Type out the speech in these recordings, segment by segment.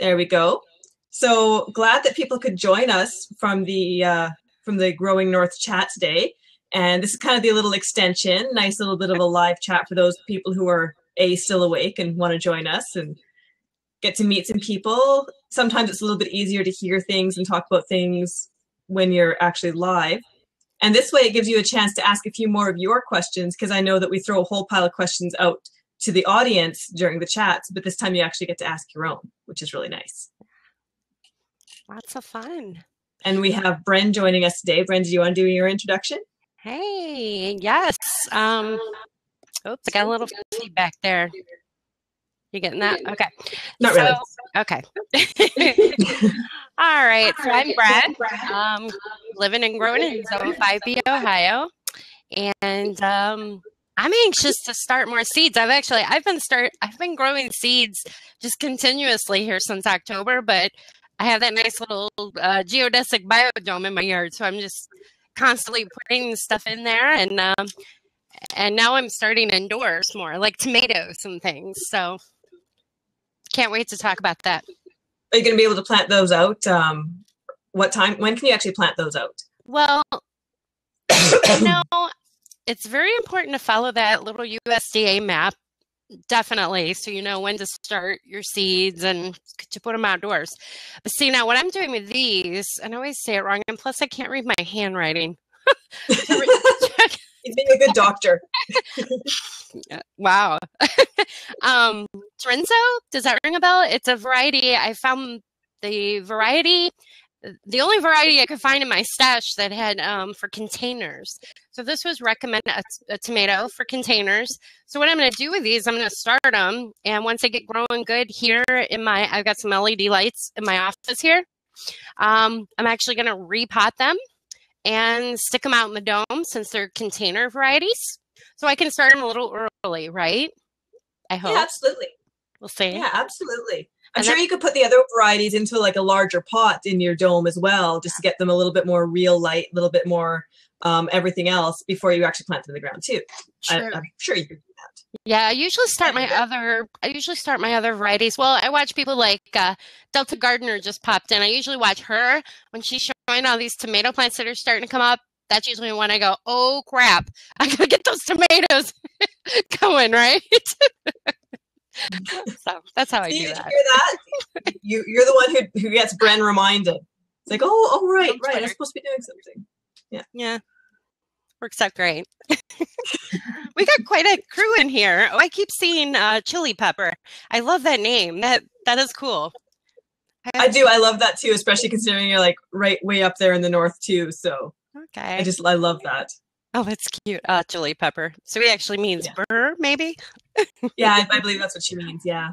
There we go. So glad that people could join us from the Growing North chat today. And this is kind of the little extension, nice little bit of a live chat for those people who are still awake and want to join us and get to meet some people. Sometimes it's a little bit easier to hear things and talk about things when you're actually live. And this way it gives you a chance to ask a few more of your questions, because I know that we throw a whole pile of questions out to the audience during the chats, but this time you actually get to ask your own, which is really nice. Lots of fun. And we have Bren joining us today. Bren, do you want to do your introduction? Hey, yes. Oops, I got a little feedback there. You getting that? Okay. Not really. Okay. All right. So I'm Bren, living and growing in Zone 5B, Ohio. And I'm anxious to start more seeds. I've been growing seeds just continuously here since October, but I have that nice little geodesic biodome in my yard, so I'm just constantly putting stuff in there, and now I'm starting indoors more, like tomatoes and things. So can't wait to talk about that. Are you going to be able to plant those out? What time? When can you actually plant those out? Well, you know, it's very important to follow that little USDA map, definitely, so you know when to start your seeds and to put them outdoors. But see, now what I'm doing with these, and I always say it wrong, and plus I can't read my handwriting. You'd be a good doctor. Wow. Terenzo, does that ring a bell? It's a variety. I found the variety, the only variety I could find in my stash that had for containers. So this was recommended, a tomato for containers. So what I'm going to do with these, I'm going to start them. And once they get growing good here in my, I've got some LED lights in my office here. I'm actually going to repot them and stick them out in the dome since they're container varieties. So I can start them a little early, right? I hope. Yeah, absolutely. We'll see. Yeah, absolutely. I'm sure you could put the other varieties into like a larger pot in your dome as well, just to get them a little bit more real light, a little bit more everything else before you actually plant them in the ground too. I'm sure you could do that. Yeah, I usually start my other varieties. Well, I watch people like Delta Gardener just popped in. I usually watch her when she's showing all these tomato plants that are starting to come up. That's usually when I go, oh crap, I gotta get those tomatoes going, right? So that's how I do that. Hear that? You're the one who gets Bren reminded. It's like, oh, right. I'm supposed to be doing something. Yeah. Yeah. Works out great. We got quite a crew in here. Oh, I keep seeing Chili Pepper. I love that name. That is cool. I do. I love that too, especially considering you're like right way up there in the north too. So okay. I love that. Oh, that's cute. Chili Pepper. So he actually means burr, maybe? Yeah, I believe that's what she means. Yeah.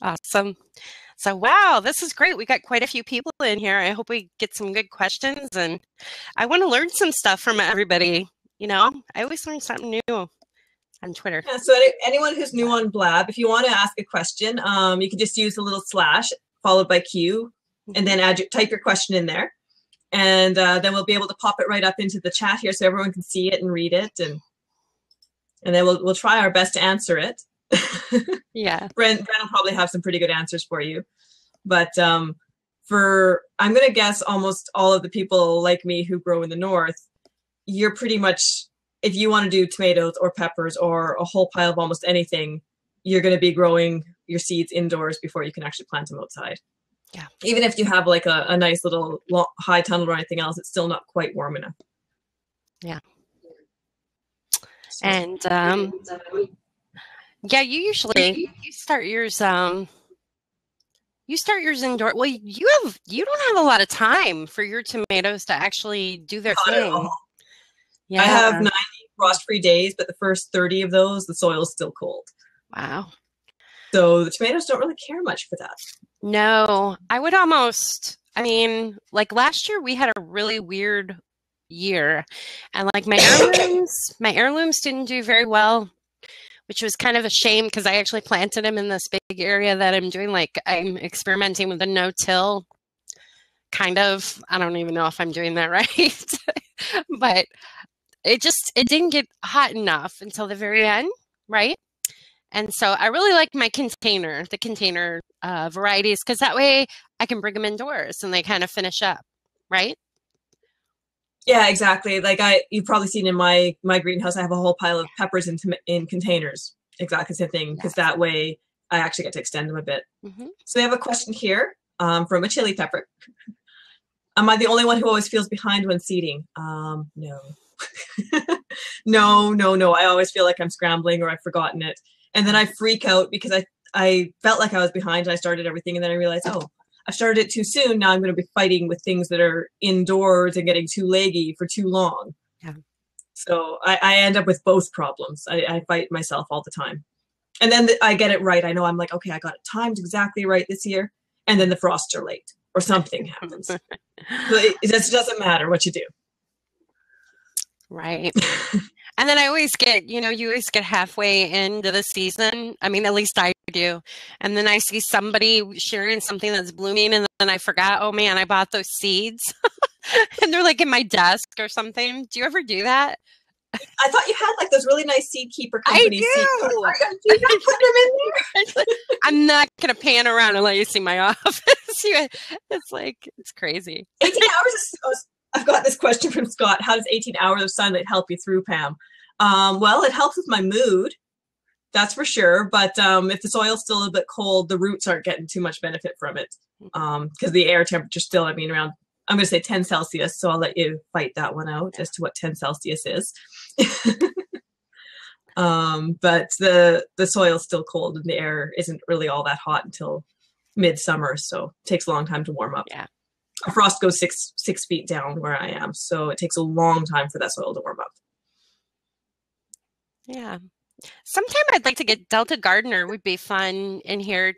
Awesome. So, wow, this is great. We got quite a few people in here. I hope we get some good questions. And I want to learn some stuff from everybody. You know, I always learn something new on Twitter. Yeah, so anyone who's new on Blab, if you want to ask a question, you can just use a little / followed by Q, and then type your question in there. And then we'll be able to pop it right up into the chat here so everyone can see it and read it. And then we'll try our best to answer it. Yeah. Bren will probably have some pretty good answers for you. But I'm going to guess almost all of the people like me who grow in the north, you're pretty much, if you want to do tomatoes or peppers or a whole pile of almost anything, you're going to be growing your seeds indoors before you can actually plant them outside. Yeah. Even if you have like a nice little high tunnel or anything else, it's still not quite warm enough. Yeah. And yeah, you start yours. You start yours indoor. Well, you don't have a lot of time for your tomatoes to actually do their thing. Yeah. I have 90 frost-free days, but the first 30 of those, the soil is still cold. Wow. So the tomatoes don't really care much for that. No, I would almost, I mean, like last year we had a really weird year, and like my heirlooms didn't do very well, which was kind of a shame because I actually planted them in this big area that I'm doing. Like I'm experimenting with a no-till kind of, I don't even know if I'm doing that right, but it didn't get hot enough until the very end. Right. And so I really like my container, the container varieties, because that way I can bring them indoors and they kind of finish up, right? Yeah, exactly. Like you've probably seen in my greenhouse, I have a whole pile of peppers in containers. Exactly the same thing, because that way I actually get to extend them a bit. Mm-hmm. So we have a question here from a chili pepper. Am I the only one who always feels behind when seeding? No. No. I always feel like I'm scrambling or I've forgotten it. And then I freak out because I felt like I was behind. I started everything and then I realized, oh, I started it too soon. Now I'm going to be fighting with things that are indoors and getting too leggy for too long. Yeah. So I end up with both problems. I fight myself all the time. And then I get it right. I know I'm like, okay, I got it timed exactly right this year. And then the frosts are late or something happens. So it just doesn't matter what you do. Right. And then I always get, you always get halfway into the season. I mean, at least I do. And then I see somebody sharing something that's blooming. And then I forgot, oh man, I bought those seeds. And they're like in my desk or something. Do you ever do that? I thought you had like those really nice seed keeper company. I do. Put them in there. I'm not going to pan around and let you see my office. It's like, it's crazy. 18 hours is so I've got this question from Scott. How does 18 hours of sunlight help you through, Pam? Well, it helps with my mood. That's for sure. But if the soil's still a bit cold, the roots aren't getting too much benefit from it because the air temperature's still, around, I'm going to say 10 Celsius. So I'll let you fight that one out as to what 10 Celsius is. But the soil's still cold and the air isn't really all that hot until midsummer. So it takes a long time to warm up. Yeah. A frost goes six feet down where I am, so it takes a long time for that soil to warm up. Yeah. Sometime I'd like to get Delta Gardener would be fun in here.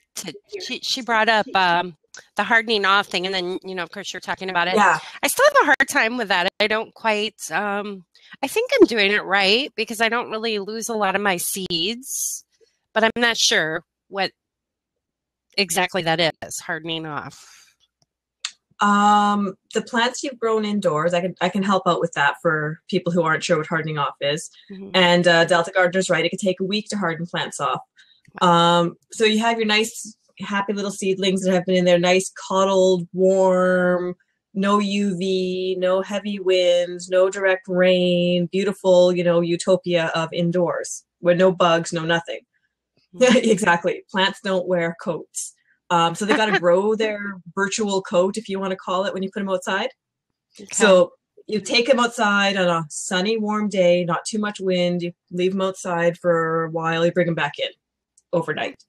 She brought up the hardening off thing, and then, of course, you're talking about it. Yeah. I still have a hard time with that. I don't quite I think I'm doing it right because I don't really lose a lot of my seeds, but I'm not sure what exactly that is, hardening off. The plants you've grown indoors, I can help out with that for people who aren't sure what hardening off is. Mm-hmm. And Delta Gardener's right, it could take a week to harden plants off. Wow. So you have your nice happy little seedlings that have been in there, nice coddled, warm, no UV, no heavy winds, no direct rain, beautiful, utopia of indoors with no bugs, no nothing. Mm-hmm. Exactly. Plants don't wear coats. So they got to grow their virtual coat, if you want to call it, when you put them outside. Okay. So you take them outside on a sunny, warm day, not too much wind. You leave them outside for a while. You bring them back in overnight.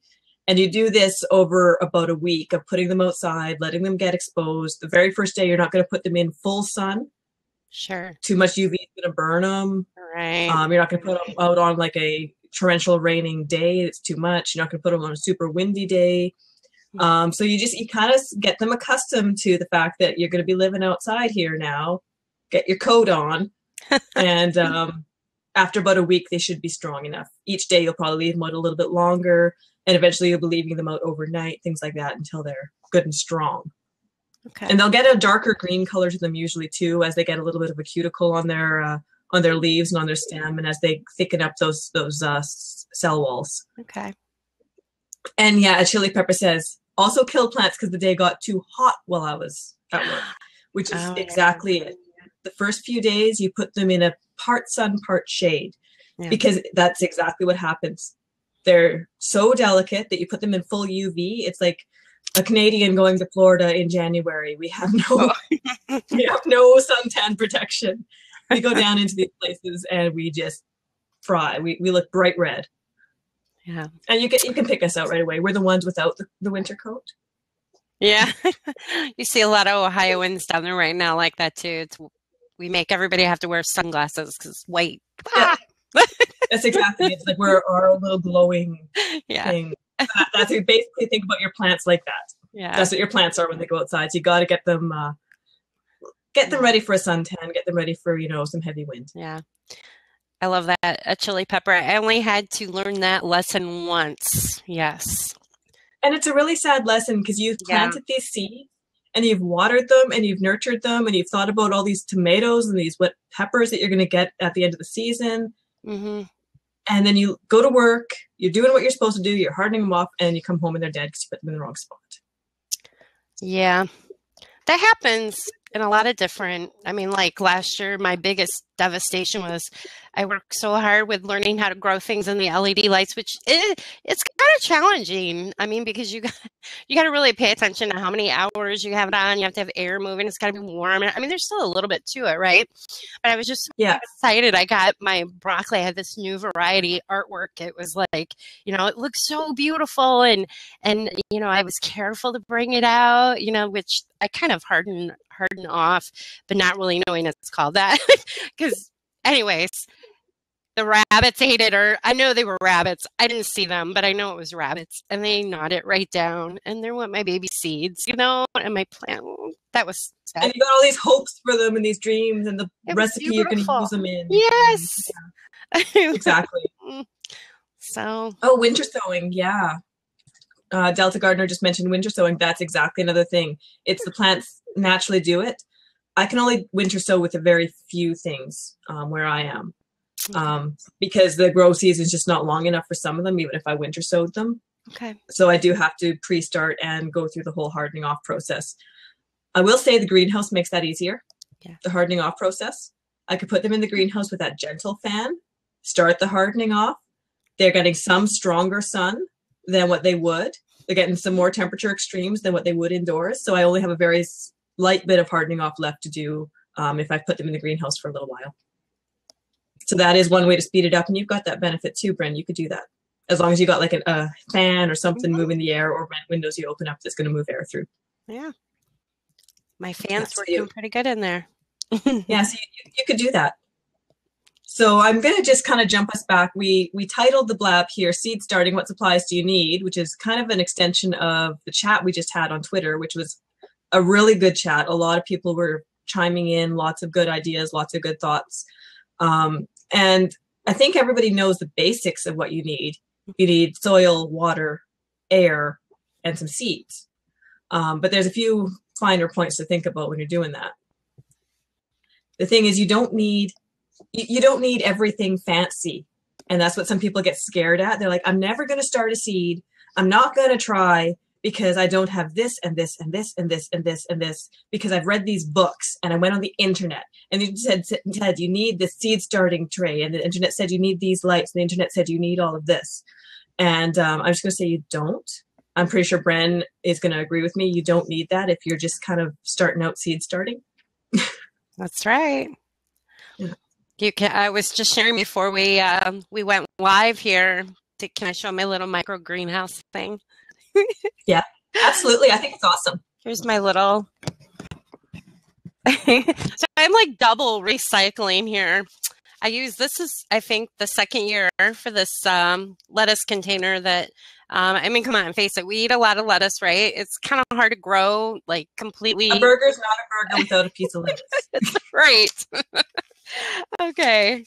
And you do this over about a week of putting them outside, letting them get exposed. The very first day, you're not going to put them in full sun. Sure. Too much UV is going to burn them. Right. You're not going to put them out on like a torrential raining day. It's too much. You're not going to put them on a super windy day. So you kind of get them accustomed to the fact that you're going to be living outside here now, get your coat on. And, after about a week, they should be strong enough. Each day you'll probably leave them out a little bit longer and eventually you'll be leaving them out overnight, things like that until they're good and strong. Okay. And they'll get a darker green color to them usually too, as they get a little bit of a cuticle on their leaves and on their stem. And as they thicken up those cell walls. Okay. And yeah, a chili pepper says, also kill plants because the day got too hot while I was at work, which is exactly it. The first few days, you put them in a part sun, part shade, because that's exactly what happens. They're so delicate that you put them in full UV. It's like a Canadian going to Florida in January. We have no suntan protection. We go down into these places and we just fry. We look bright red. Yeah. And you can pick us out right away. We're the ones without the winter coat. Yeah. You see a lot of Ohioans down there right now like that too. We make everybody have to wear sunglasses because it's white. Yeah. That's exactly it. It's like we're our little glowing thing. That's basically think about your plants like that. Yeah. That's what your plants are when they go outside. So you got to get them ready for a suntan, get them ready for, some heavy wind. Yeah. I love that. A chili pepper. I only had to learn that lesson once. Yes. And it's a really sad lesson because you've planted these seeds and you've watered them and you've nurtured them and you've thought about all these tomatoes and these wet peppers that you're going to get at the end of the season. Mm-hmm. And then you go to work, you're doing what you're supposed to do, you're hardening them up, and you come home and they're dead because you put them in the wrong spot. Yeah. That happens in a lot of different, I mean, like last year, my biggest devastation was I worked so hard with learning how to grow things in the LED lights, which it's kind of challenging. I mean, because you got to really pay attention to how many hours you have it on. You have to have air moving. It's got to be warm. I mean, there's still a little bit to it, right? But I was just excited. I got my broccoli. I had this new variety artwork. It was like, you know, it looks so beautiful. And you know, I was careful to bring it out, you know, which I kind of harden off, but not really knowing it's called that. Because anyways, the rabbits ate it, or I know they were rabbits. I didn't see them, but I know it was rabbits, and they gnawed it right down. And there went my baby seeds, you know, and my plant. That was sad. And you got all these hopes for them and these dreams and the recipe you're going to use them in. Yes. Yeah. Exactly. So. Oh, winter sowing. Yeah. Delta Gardener just mentioned winter sowing. That's exactly another thing. It's the plants naturally do it. I can only winter sow with a very few things where I am because the grow season is just not long enough for some of them, even if I winter sowed them. Okay. So I do have to pre-start and go through the whole hardening off process. I will say the greenhouse makes that easier. Yeah. The hardening off process. I could put them in the greenhouse with that gentle fan, start the hardening off. They're getting some stronger sun than what they would. They're getting some more temperature extremes than what they would indoors. So I only have a very light bit of hardening off left to do if I put them in the greenhouse for a little while. So that is one way to speed it up. And you've got that benefit too, Bren. You could do that. As long as you got like a fan or something moving the air or windows you open up that's going to move air through. Yeah. My fan's working pretty good in there. Yeah, so you could do that. So I'm going to just kind of jump us back. We titled the blab here, Seed Starting, What Supplies Do You Need? Which is kind of an extension of the chat we just had on Twitter, which was a really good chat. A lot of people were chiming in, lots of good ideas, lots of good thoughts. And I think everybody knows the basics of what you need. You need soil, water, air, and some seeds. But there's a few finer points to think about when you're doing that. The thing is, you don't need everything fancy. And that's what some people get scared at. They're like, I'm never going to start a seed. I'm not going to try because I don't have this and this and this and this and this and this because I've read these books and I went on the internet and they said you need the seed starting tray and the internet said you need these lights and the internet said you need all of this. And I'm just going to say you don't. I'm pretty sure Bren is going to agree with me. You don't need that if you're just kind of starting out seed starting. That's right. Yeah. You can, I was just sharing before we went live here. Can I show my little micro greenhouse thing? Yeah, absolutely. I think it's awesome. Here's my little. So I'm like double recycling here. I think the second year for this lettuce container that, I mean, come on, face it. We eat a lot of lettuce, right? It's kind of hard to grow like completely. A burger's not a burger without a piece of lettuce. That's right. Okay.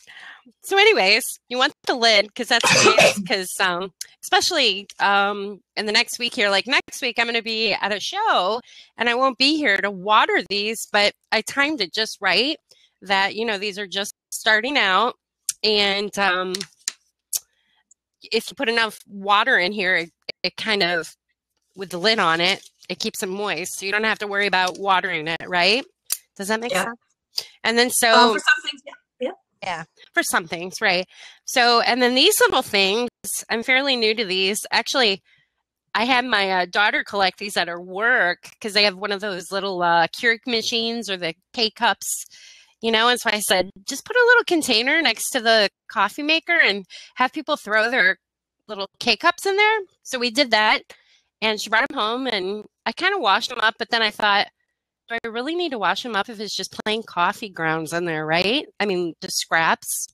So anyways, you want the lid because that's nice because especially in the next week here, like next week I'm going to be at a show and I won't be here to water these, but I timed it just right that, you know, these are just starting out and if you put enough water in here, it kind of, with the lid on it, it keeps them moist. So you don't have to worry about watering it, right? Does that make sense? And then so for some things, yeah, for some things, right? So and then these little things, I'm fairly new to these. Actually, I had my daughter collect these at her work because they have one of those little Keurig machines or the K-cups, you know. And so I said, just put a little container next to the coffee maker and have people throw their little K-cups in there. So we did that, and she brought them home, and I kind of washed them up, but then I thought, do I really need to wash them up if it's just plain coffee grounds in there, right? I mean, the scraps.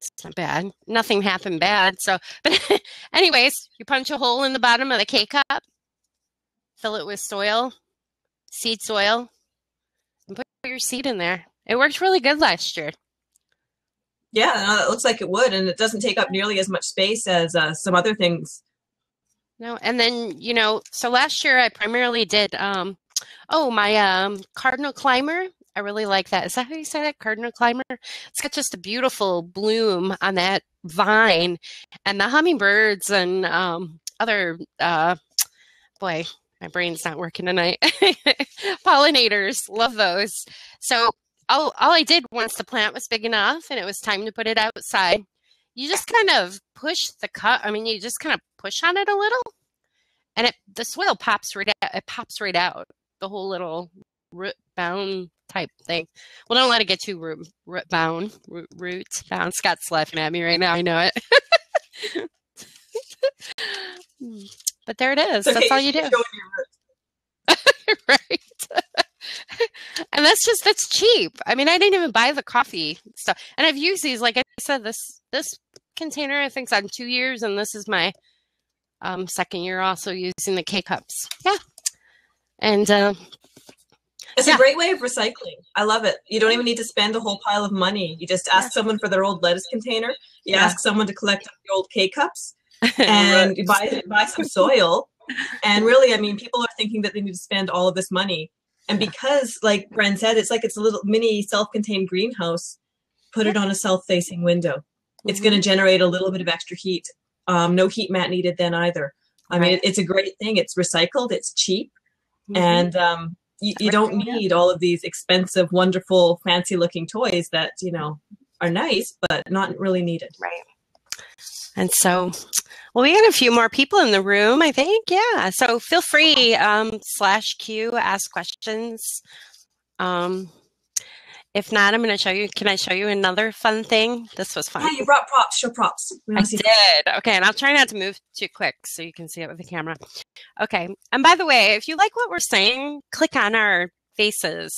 It's not bad. Nothing happened bad. So, but anyways, you punch a hole in the bottom of the K-cup, fill it with soil, seed soil, and put your seed in there. It worked really good last year. Yeah, no, it looks like it would, and it doesn't take up nearly as much space as some other things. No, and then, you know, so last year I primarily did my cardinal climber. I really like that. Is that how you say that? Cardinal climber? It's got just a beautiful bloom on that vine, and the hummingbirds and other, boy, my brain's not working tonight. Pollinators, love those. So all I did once the plant was big enough and it was time to put it outside, you just kind of push the cup. I mean, you just kind of push on it a little, and the soil pops right out. It pops right out, the whole little root bound type thing. Well, don't let it get too root bound. Scott's laughing at me right now. I know it. But there it is. So that's all you do. Right. And that's cheap. I mean, I didn't even buy the coffee stuff. And I've used these, like I said, this container, I think's on 2 years, and this is my second year also using the K-cups. Yeah. And it's a great way of recycling. I love it. You don't even need to spend a whole pile of money. You just ask someone for their old lettuce container. You ask someone to collect up the old K-cups and buy some soil. And really, I mean, people are thinking that they need to spend all of this money. And because, like Bren said, it's like it's a little mini self-contained greenhouse. Put it on a south-facing window. It's going to generate a little bit of extra heat. No heat mat needed then either. I mean, it's a great thing. It's recycled. It's cheap. And you don't need all of these expensive, wonderful, fancy-looking toys that, you know, are nice, but not really needed. Right. And so, well, we got a few more people in the room, I think. Yeah. So feel free, /Q, ask questions. If not, I'm going to show you. Can I show you another fun thing? This was fun. Yeah, you brought props. Show props. I did. Okay. And I'll try not to move too quick so you can see it with the camera. Okay. And by the way, if you like what we're saying, click on our faces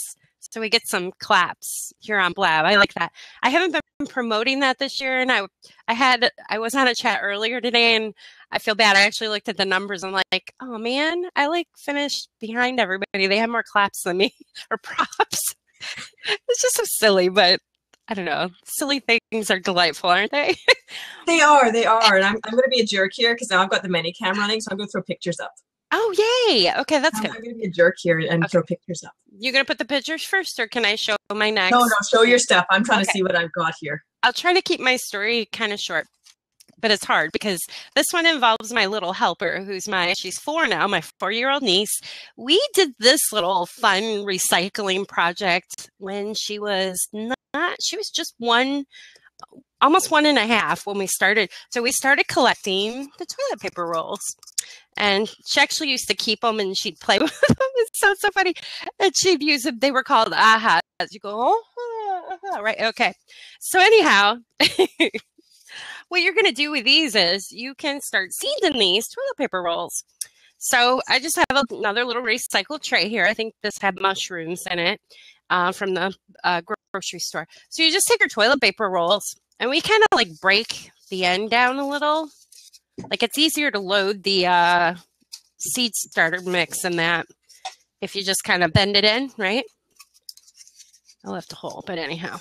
so we get some claps here on Blab. I like that. I haven't been promoting that this year, and I was on a chat earlier today, and I feel bad. I actually looked at the numbers. I'm like, oh man, I like finished behind everybody. They have more claps than me or props. It's just so silly, but I don't know. Silly things are delightful, aren't they? They are. And I'm going to be a jerk here because now I've got the mini cam running, so I'm going to throw pictures up. Oh, yay. Okay, that's good. I'm going to be a jerk here and throw pictures up. You're going to put the pictures first, or can I show my next? No, show your stuff. I'm trying to see what I've got here. I'll try to keep my story kind of short, but it's hard because this one involves my little helper, who's she's 4 now, my 4-year-old niece. We did this little fun recycling project when she was just 1, almost 1.5 when we started. So we started collecting the toilet paper rolls. And she actually used to keep them, and she'd play with them. It's so funny. And she'd use them. They were called ahas. You go, right? Okay. So anyhow, what you're going to do with these is you can start seeding these toilet paper rolls. So I just have another little recycled tray here. I think this had mushrooms in it from the grocery store. So you just take your toilet paper rolls, and we kind of like break the end down a little. Like, it's easier to load the seed starter mix than that if you just kind of bend it in, right? I left a hole, but anyhow.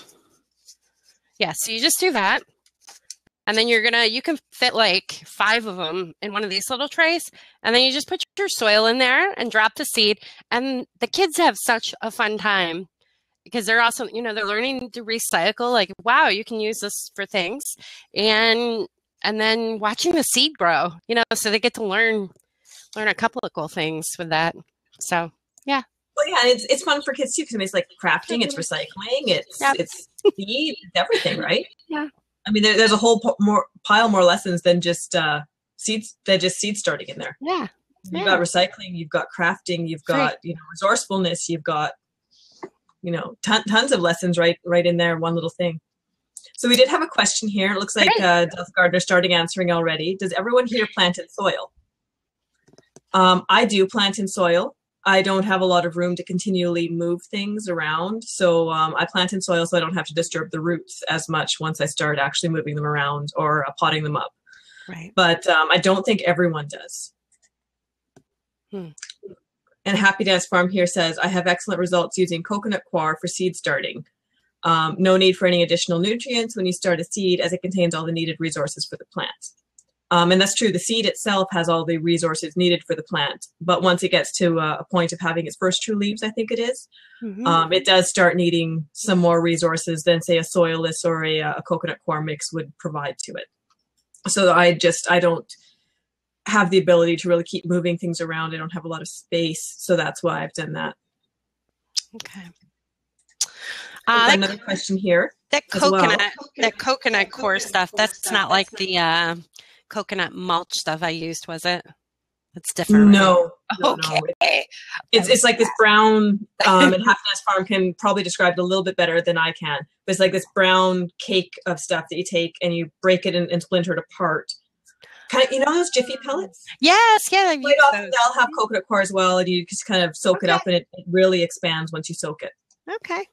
Yeah, so you just do that. And then you can fit like 5 of them in one of these little trays. And then you just put your soil in there and drop the seed. And the kids have such a fun time because they're also, you know, they're learning to recycle. Like, wow, you can use this for things. And then watching the seed grow, you know, so they get to learn a couple of cool things with that. So, yeah. Well, yeah, it's fun for kids too, because I mean, it's like crafting, it's recycling, it's seed, it's everything, right? Yeah. I mean, there's a whole pile more lessons than just seeds. They're just seed starting in there. Yeah. You've got recycling, you've got crafting, you've got you know, resourcefulness, you've got tons of lessons right in there, one little thing. So we did have a question here. It looks like Delta Gardener started answering already. Does everyone here plant in soil? I do plant in soil. I don't have a lot of room to continually move things around. So I plant in soil so I don't have to disturb the roots as much once I start actually moving them around or potting them up. Right. But I don't think everyone does. Hmm. And Happy Dance Farm here says, I have excellent results using coconut coir for seed starting. No need for any additional nutrients when you start a seed, as it contains all the needed resources for the plant. And that's true. The seed itself has all the resources needed for the plant. But once it gets to a point of having its first true leaves, I think it is, it does start needing some more resources than, say, a soilless or a coconut coir mix would provide to it. So I don't have the ability to really keep moving things around. I don't have a lot of space. So that's why I've done that. Okay. Another question here. That coconut core stuff, that's not like the coconut mulch stuff I used, was it? It's different. No. Right? No, okay. No. It's like this brown, and Half Nest Farm can probably describe it a little bit better than I can. But it's like this brown cake of stuff that you take and you break it and splinter it apart. Kind of, you know those Jiffy pellets? Yes, yeah. I've used those. They'll have coconut core as well, and you just kind of soak it up, and it really expands once you soak it. Okay.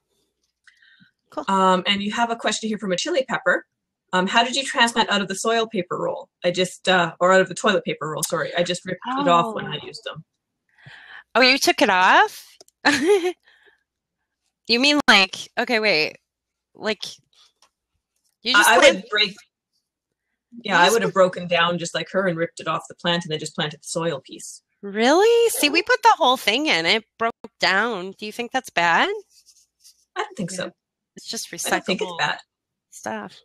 Cool. And you have a question here from a chili pepper. How did you transplant out of the soil paper roll? Or out of the toilet paper roll, sorry. I just ripped it off when I used them. Oh, you took it off? You mean like, okay, wait. Like, you just I would have broken down just like her and ripped it off the plant and then just planted the soil piece. Really? See, we put the whole thing in. It broke down. Do you think that's bad? I don't think so. It's just recyclable. I don't think it's bad stuff.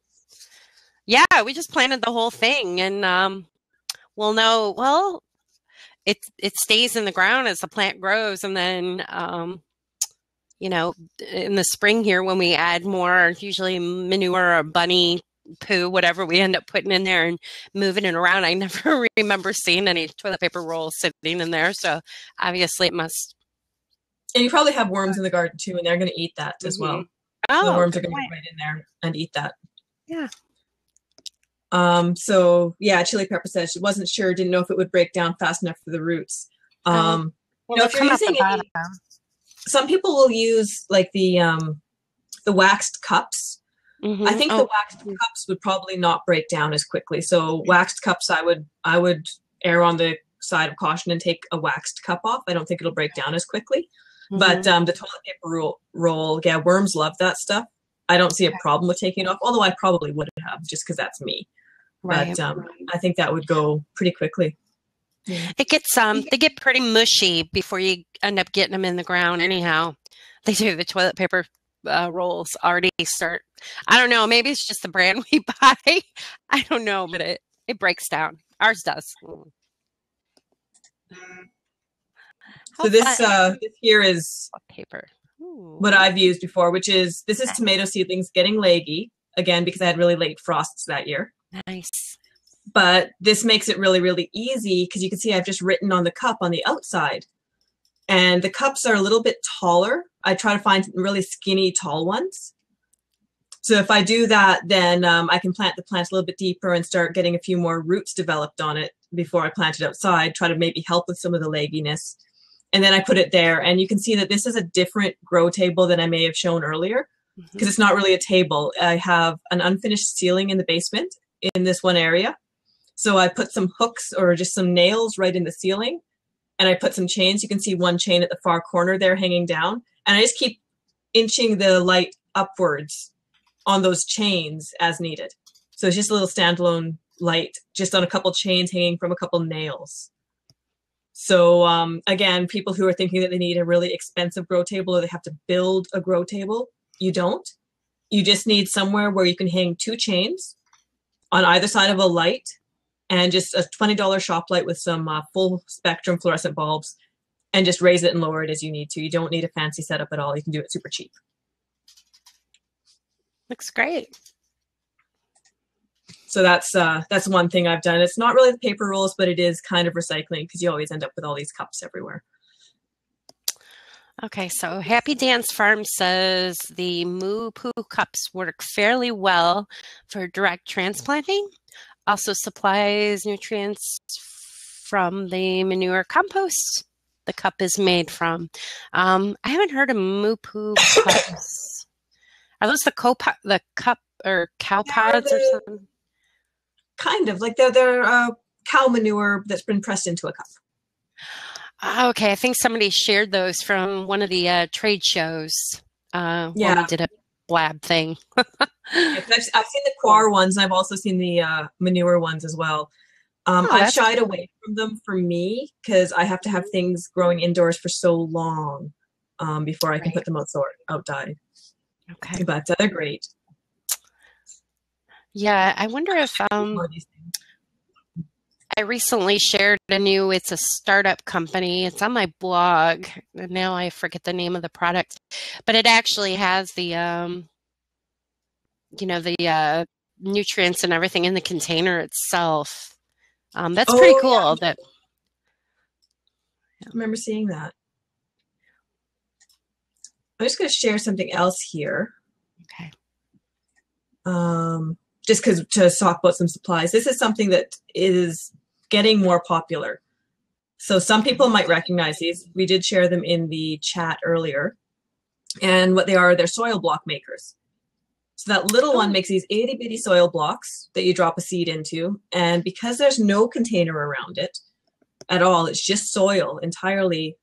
Yeah, we just planted the whole thing, and we'll know. Well, it stays in the ground as the plant grows, and then you know, in the spring here when we add more, usually manure or bunny poo, whatever we end up putting in there and moving it around. I never remember seeing any toilet paper rolls sitting in there, so obviously it must. And you probably have worms in the garden too, and they're going to eat that as well. Oh, the worms are going to be right in there and eat that. Yeah. So yeah, chili pepper says she wasn't sure, didn't know if it would break down fast enough for the roots. Well, if you're using some people will use like the waxed cups. Mm-hmm. I think the waxed cups would probably not break down as quickly. So waxed cups, I would err on the side of caution and take a waxed cup off. I don't think it'll break down as quickly. Mm-hmm. But the toilet paper roll, yeah, worms love that stuff. I don't see a problem with taking it off, although I probably would have just because that's me. Right. But I think that would go pretty quickly. It gets they get pretty mushy before you end up getting them in the ground. Anyhow, they do. The toilet paper rolls already start. I don't know. Maybe it's just the brand we buy. I don't know, but it breaks down. Ours does. So this here is paper. What I've used before, which is, this is tomato seedlings getting leggy, again, because I had really late frosts that year. Nice. But this makes it really, really easy because you can see I've just written on the cup on the outside. And the cups are a little bit taller. I try to find really skinny, tall ones. So if I do that, then I can plant the plants a little bit deeper and start getting a few more roots developed on it before I plant it outside, try to maybe help with some of the legginess. And then I put it there, and you can see that this is a different grow table than I may have shown earlier because it's not really a table. I have an unfinished ceiling in the basement in this one area. So I put some hooks or just some nails right in the ceiling, and I put some chains. You can see one chain at the far corner there hanging down, and I just keep inching the light upwards on those chains as needed. So it's just a little standalone light just on a couple chains hanging from a couple nails. So again, people who are thinking that they need a really expensive grow table or they have to build a grow table, you don't. You just need somewhere where you can hang two chains on either side of a light and just a $20 shop light with some full spectrum fluorescent bulbs and just raise it and lower it as you need to. You don't need a fancy setup at all. You can do it super cheap. Looks great. So that's one thing I've done. It's not really the paper rolls, but it is kind of recycling because you always end up with all these cups everywhere. Okay, so Happy Dance Farm says the Moo Poo cups work fairly well for direct transplanting. Also supplies nutrients from the manure compost the cup is made from. I haven't heard of Moo Poo cups. Are those the cup or cow pods or something? Kind of like they're cow manure that's been pressed into a cup. Okay, I think somebody shared those from one of the trade shows. Yeah, when we did a blab thing. Yeah, I've seen the coir ones, and I've also seen the manure ones as well. I've shied away from them for me because I have to have things growing indoors for so long before I can put them outside. Okay, but they're great. Yeah, I wonder if I recently shared a new, it's a startup company. It's on my blog. And now I forget the name of the product, but it actually has the, you know, the nutrients and everything in the container itself. That's pretty cool. Yeah. That I remember seeing that. I'm just going to share something else here. Okay. Just because to talk about some supplies. This is something that is getting more popular. So some people might recognize these. We did share them in the chat earlier. And what they are, they're soil block makers. So that little one makes these itty bitty soil blocks that you drop a seed into. And because there's no container around it at all, it's just soil entirely.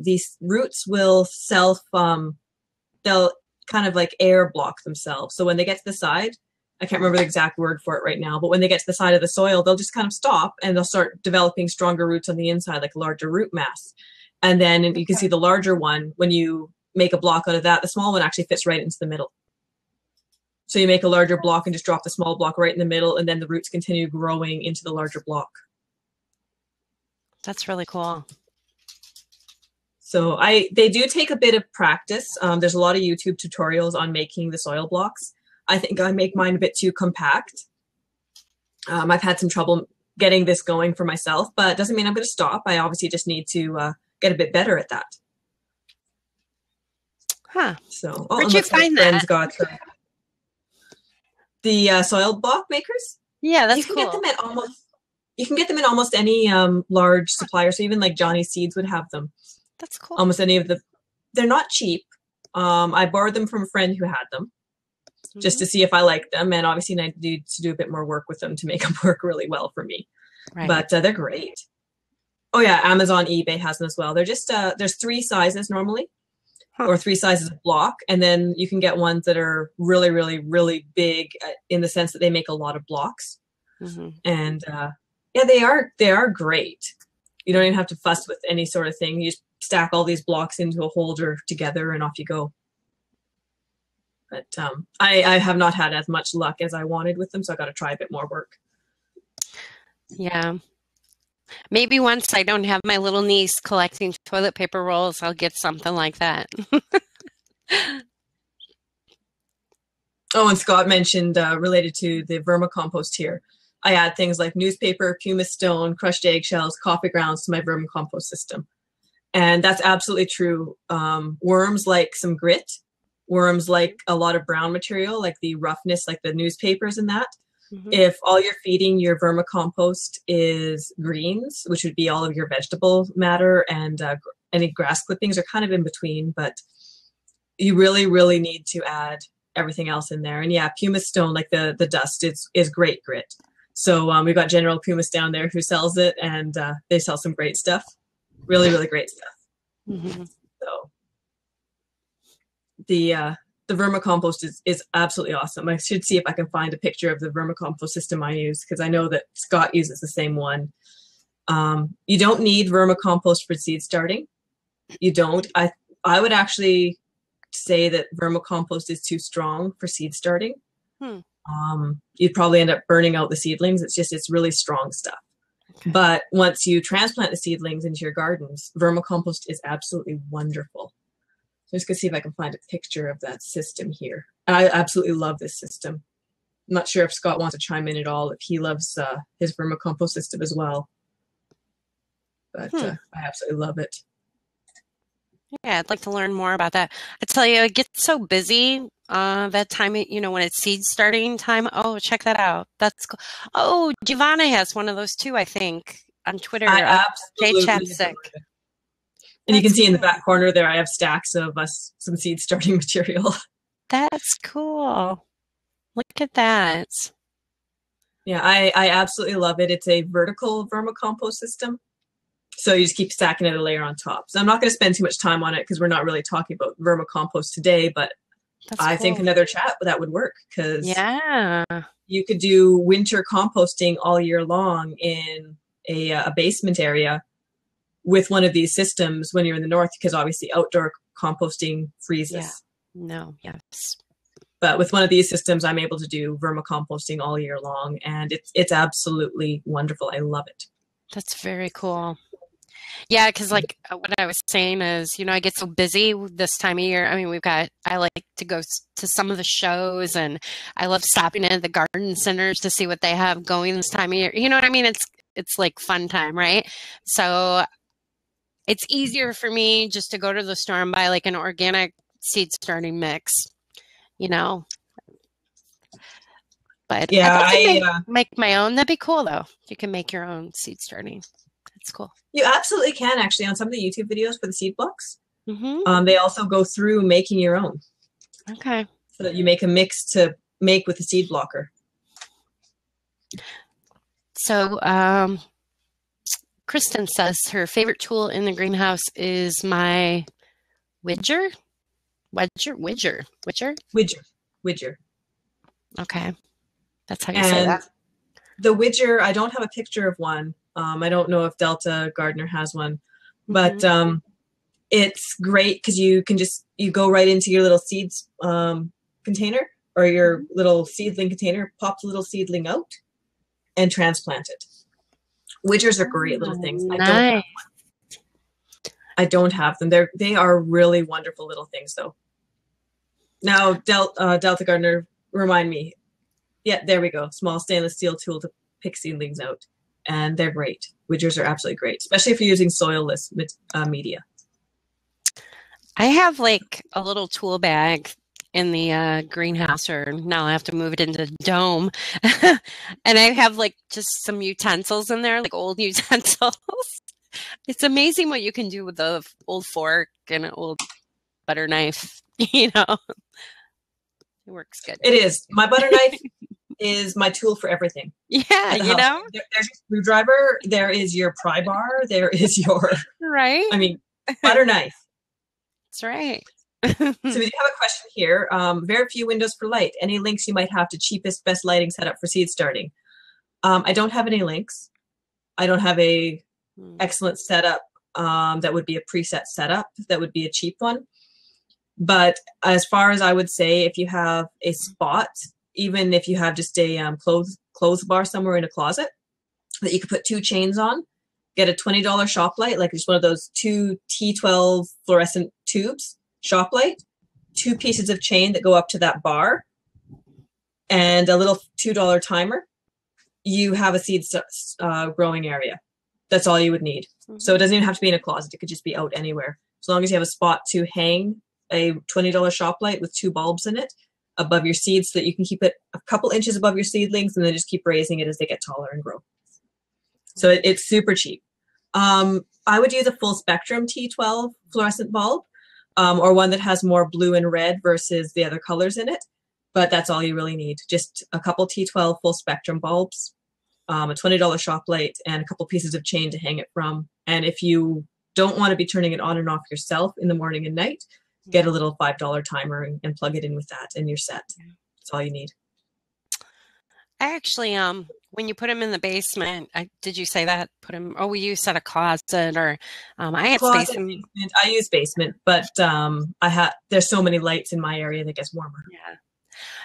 These roots will self, they'll kind of like air block themselves. So when they get to the side, I can't remember the exact word for it right now, but when they get to the side of the soil, they'll just kind of stop and they'll start developing stronger roots on the inside, like a larger root mass. And then you can see the larger one, when you make a block out of that, the small one actually fits right into the middle. So you make a larger block and just drop the small block right in the middle, and then the roots continue growing into the larger block. That's really cool. So they do take a bit of practice. There's a lot of YouTube tutorials on making the soil blocks. I think I make mine a bit too compact. I've had some trouble getting this going for myself, but it doesn't mean I'm going to stop. I obviously just need to get a bit better at that. Huh. So, where'd you find that? Got the soil block makers? Yeah, that's cool. You can get them at almost, you can get them in almost any large supplier. So even like Johnny's Seeds would have them. That's cool. Almost any of the, they're not cheap. I borrowed them from a friend who had them. Just to see if I like them. And obviously I need to do a bit more work with them to make them work really well for me. Right. But they're great. Oh yeah, Amazon, eBay has them as well. They're just, there's 3 sizes normally, or 3 sizes of block. And then you can get ones that are really, really, really big in the sense that they make a lot of blocks. Mm-hmm. And yeah, they are great. You don't even have to fuss with any sort of thing. You just stack all these blocks into a holder together and off you go. But I have not had as much luck as I wanted with them, so I got to try a bit more work. Yeah. Maybe once I don't have my little niece collecting toilet paper rolls, I'll get something like that. Oh, and Scott mentioned related to the vermicompost here. I add things like newspaper, pumice stone, crushed eggshells, coffee grounds to my vermicompost system. And that's absolutely true. Worms like some grit. Worms like a lot of brown material, like the roughness, like the newspapers and that. Mm-hmm. If all you're feeding your vermicompost is greens, which would be all of your vegetable matter and any grass clippings are kind of in between, but you really, really need to add everything else in there. And yeah, pumice stone, like the dust is great grit. So we've got General Pumice down there who sells it, and they sell some great stuff. Really, really great stuff. Mm-hmm. So the vermicompost is absolutely awesome. I should see if I can find a picture of the vermicompost system I use, because I know that Scott uses the same one. You don't need vermicompost for seed starting. You don't. I would actually say that vermicompost is too strong for seed starting. Hmm. You'd probably end up burning out the seedlings. It's really strong stuff. Okay. But once you transplant the seedlings into your gardens, vermicompost is absolutely wonderful. I'm just going to see if I can find a picture of that system here. And I absolutely love this system. I'm not sure if Scott wants to chime in at all, if he loves his vermicompost system as well. But I absolutely love it. Yeah, I'd like to learn more about that. I tell you, it gets so busy that time, you know, when it's seed starting time. Oh, check that out. That's cool. Oh, Giovanna has one of those too, I think, on Twitter. I absolutely love it. And you can see in the back corner there, I have stacks of some seed starting material. That's cool. Look at that. Yeah, I absolutely love it. It's a vertical vermicompost system. So you just keep stacking it a layer on top. So I'm not going to spend too much time on it because we're not really talking about vermicompost today, but I think another chat that would work, because yeah, you could do winter composting all year long in a basement area with one of these systems when you're in the north, because obviously outdoor composting freezes. Yeah. No, yes. But with one of these systems, I'm able to do vermicomposting all year long, and it's absolutely wonderful. I love it. That's very cool. Yeah, because like what I was saying is, you know, I get so busy this time of year. I mean, I like to go to some of the shows, and I love stopping at the garden centers to see what they have going this time of year. You know what I mean? It's like fun time, right? So it's easier for me just to go to the store and buy like an organic seed starting mix, you know? But yeah, I make my own. That'd be cool though. You can make your own seed starting. It's cool. You absolutely can, actually, on some of the YouTube videos for the seed blocks. Mm-hmm. They also go through making your own. Okay. So that you make a mix to make with the seed blocker. So Kristen says her favorite tool in the greenhouse is my widger. Okay. That's how you say that. The widger, I don't have a picture of one. I don't know if Delta Gardener has one, but it's great because you can just, you go right into your little seeds container or your little seedling container, pop the little seedling out and transplant it. Widgers are great little things. Nice. I don't have them. They are really wonderful little things though. Now Delta Gardener, remind me. Yeah, there we go. Small stainless steel tool to pick seedlings out. And they're great. Widgers are absolutely great, especially if you're using soilless media. I have like a little tool bag in the greenhouse, or now I have to move it into the dome. And I have like just some utensils in there, like old utensils. It's amazing what you can do with an old fork and an old butter knife, you know. It works good. It is. My butter knife is my tool for everything. Yeah, you know? There's a screwdriver, there is your pry bar, there is your, right? I mean, butter knife. That's right. So we do have a question here. Very few windows for light. Any links you might have to cheapest, best lighting setup for seed starting? I don't have any links. I don't have a excellent setup that would be a preset setup. That would be a cheap one. But as far as I would say, if you have a spot, even if you have just a clothes bar somewhere in a closet that you could put two chains on, get a $20 shop light, like just one of those two T12 fluorescent tubes, shop light, two pieces of chain that go up to that bar, and a little $2 timer, you have a seed growing area. That's all you would need. Mm-hmm. So it doesn't even have to be in a closet. It could just be out anywhere. As long as you have a spot to hang a $20 shop light with two bulbs in it above your seeds, so that you can keep it a couple inches above your seedlings and then just keep raising it as they get taller and grow. So it's super cheap. I would use a full spectrum T12 fluorescent bulb, or one that has more blue and red versus the other colors in it, but that's all you really need. Just a couple T12 full spectrum bulbs, a $20 shop light, and a couple pieces of chain to hang it from. And if you don't want to be turning it on and off yourself in the morning and night, get a little $5 timer and plug it in with that, and you're set. That's all you need. I actually, when you put them in the basement, did you say that? Put them? Oh, you said a closet, or I had closet, basement. I use basement, but there's so many lights in my area that gets warmer. Yeah,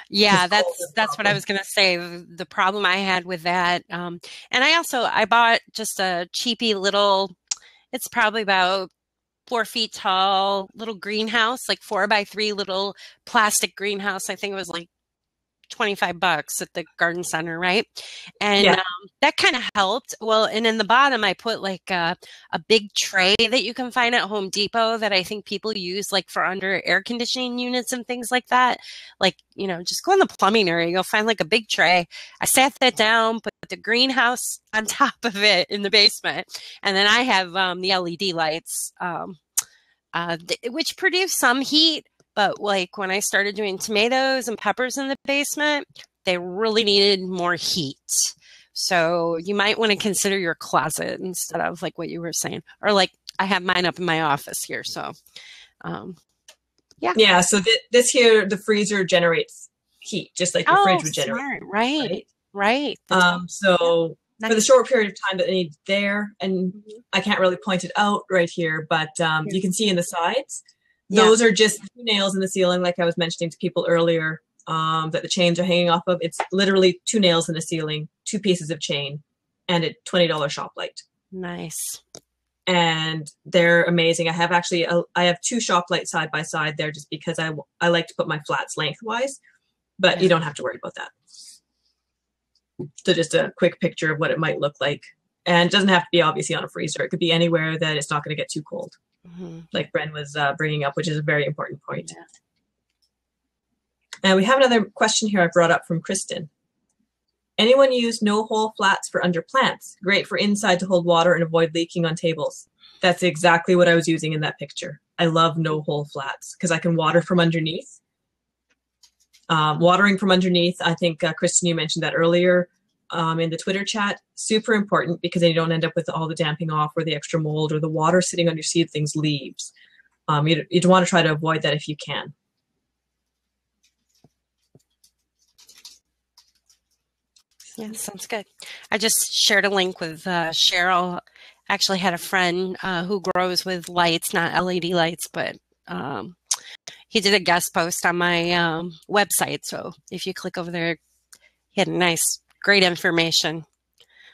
yeah, that's what I was gonna say. The problem I had with that, and I bought just a cheapy little. It's probably about 4 feet tall little greenhouse, like 4x3 little plastic greenhouse. I think it was like $25 at the garden center, right? And yeah. That kind of helped. Well, and in the bottom, I put like a big tray that you can find at Home Depot that I think people use like for under air conditioning units and things like that. Like, you know, just go in the plumbing area, you'll find like a big tray. I sat that down, put the greenhouse on top of it in the basement. And then I have the LED lights, which produce some heat. But like when I started doing tomatoes and peppers in the basement, they really needed more heat. So you might want to consider your closet instead of like what you were saying, or like I have mine up in my office here. So yeah. Yeah. So this here, the freezer generates heat just like the fridge would generate. Smart. Right. So nice. For the short period of time that I need there, and I can't really point it out right here, but you can see in the sides. Those are just nails in the ceiling, like I was mentioning to people earlier, that the chains are hanging off of. It's literally two nails in the ceiling, two pieces of chain, and a $20 shop light. Nice. And they're amazing. I have actually, I have two shop lights side by side there just because I like to put my flats lengthwise, but you don't have to worry about that. So just a quick picture of what it might look like. And it doesn't have to be obviously on a freezer. It could be anywhere that it's not going to get too cold. Mm-hmm. Like Bren was bringing up, which is a very important point. Yeah. And we have another question here I brought up from Kristen. Anyone use no-hole flats for under plants? Great for inside to hold water and avoid leaking on tables. That's exactly what I was using in that picture. I love no-hole flats because I can water from underneath. Watering from underneath, I think, Kristen, you mentioned that earlier in the Twitter chat. Super important because then you don't end up with all the damping off or the extra mold or the water sitting on your seedlings' leaves. You'd want to try to avoid that if you can. Yeah, sounds good. I just shared a link with Cheryl. Actually had a friend who grows with lights, not LED lights, but he did a guest post on my website. So if you click over there, he had great information.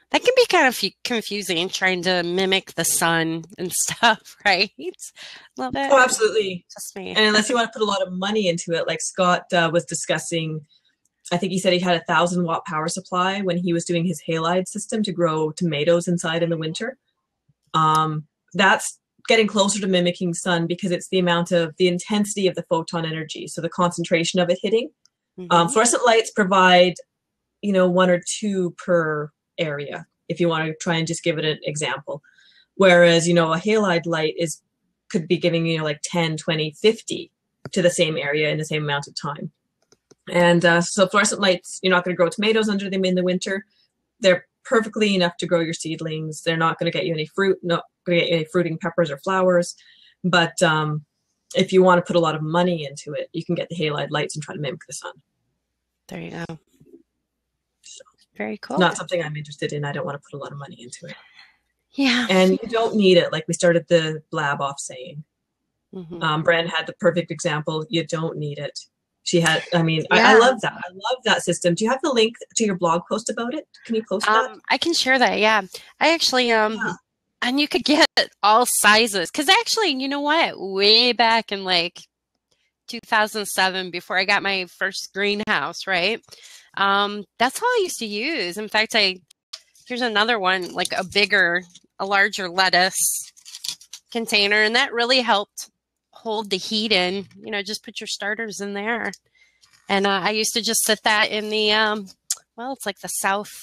That can be kind of confusing, trying to mimic the sun and stuff, right? A little bit. Oh, absolutely. Just me. And unless you want to put a lot of money into it, like Scott was discussing, I think he said he had a 1,000-watt power supply when he was doing his halide system to grow tomatoes inside in the winter. That's getting closer to mimicking sun because it's the amount of the intensity of the photon energy, so the concentration of it hitting. Mm-hmm. Fluorescent lights provide, you know, one or two per area, if you want to try and just give it an example. Whereas, you know, a halide light could be giving, you know, like 10, 20, 50 to the same area in the same amount of time. And so fluorescent lights, you're not going to grow tomatoes under them in the winter. They're perfectly enough to grow your seedlings. They're not going to get you any fruit, not going to get you any fruiting peppers or flowers. But if you want to put a lot of money into it, you can get the halide lights and try to mimic the sun. There you go. So, very cool. Not something I'm interested in. I don't want to put a lot of money into it. Yeah. And you don't need it, like we started the blab off saying. Mm-hmm. Bren had the perfect example. You don't need it. She had, I love that. I love that system. Do you have the link to your blog post about it? Can you post that? I can share that, yeah. I actually, and you could get all sizes. Because actually, you know what? Way back in like 2007, before I got my first greenhouse, right? That's all I used to use. In fact, here's another one, like a larger lettuce container. And that really helped hold the heat in, you know, just put your starters in there. And I used to just sit that in the, it's like the south,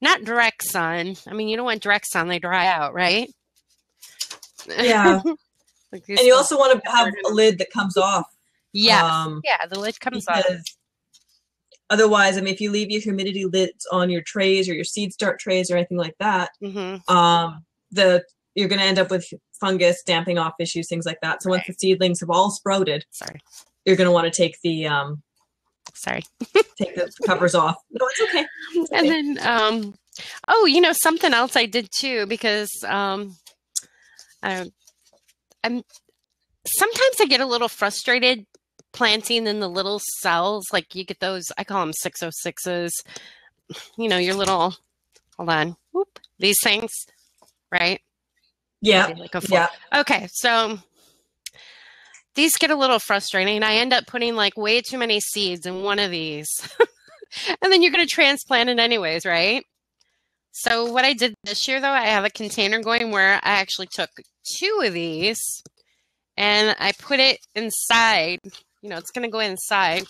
not direct sun. I mean, you don't want direct sun, they dry out, right? Yeah. Like, and you also want to have a lid that comes off. Yeah. The lid comes off. Otherwise, I mean, if you leave your humidity lids on your trays or your seed start trays or anything like that, mm-hmm. You're going to end up with fungus, damping off issues, things like that. So once the seedlings have all sprouted, you're going to want to take the take the covers off. No, it's okay. It's okay. And then, you know, something else I did too, because sometimes I get a little frustrated planting in the little cells. Like you get those, I call them 606s. You know, your little, these things, right? Yeah. Okay. So these get a little frustrating. I end up putting like way too many seeds in one of these and then you're going to transplant it anyways. Right. So what I did this year though, I have a container going where I actually took two of these and I put it inside, you know, it's going to go inside.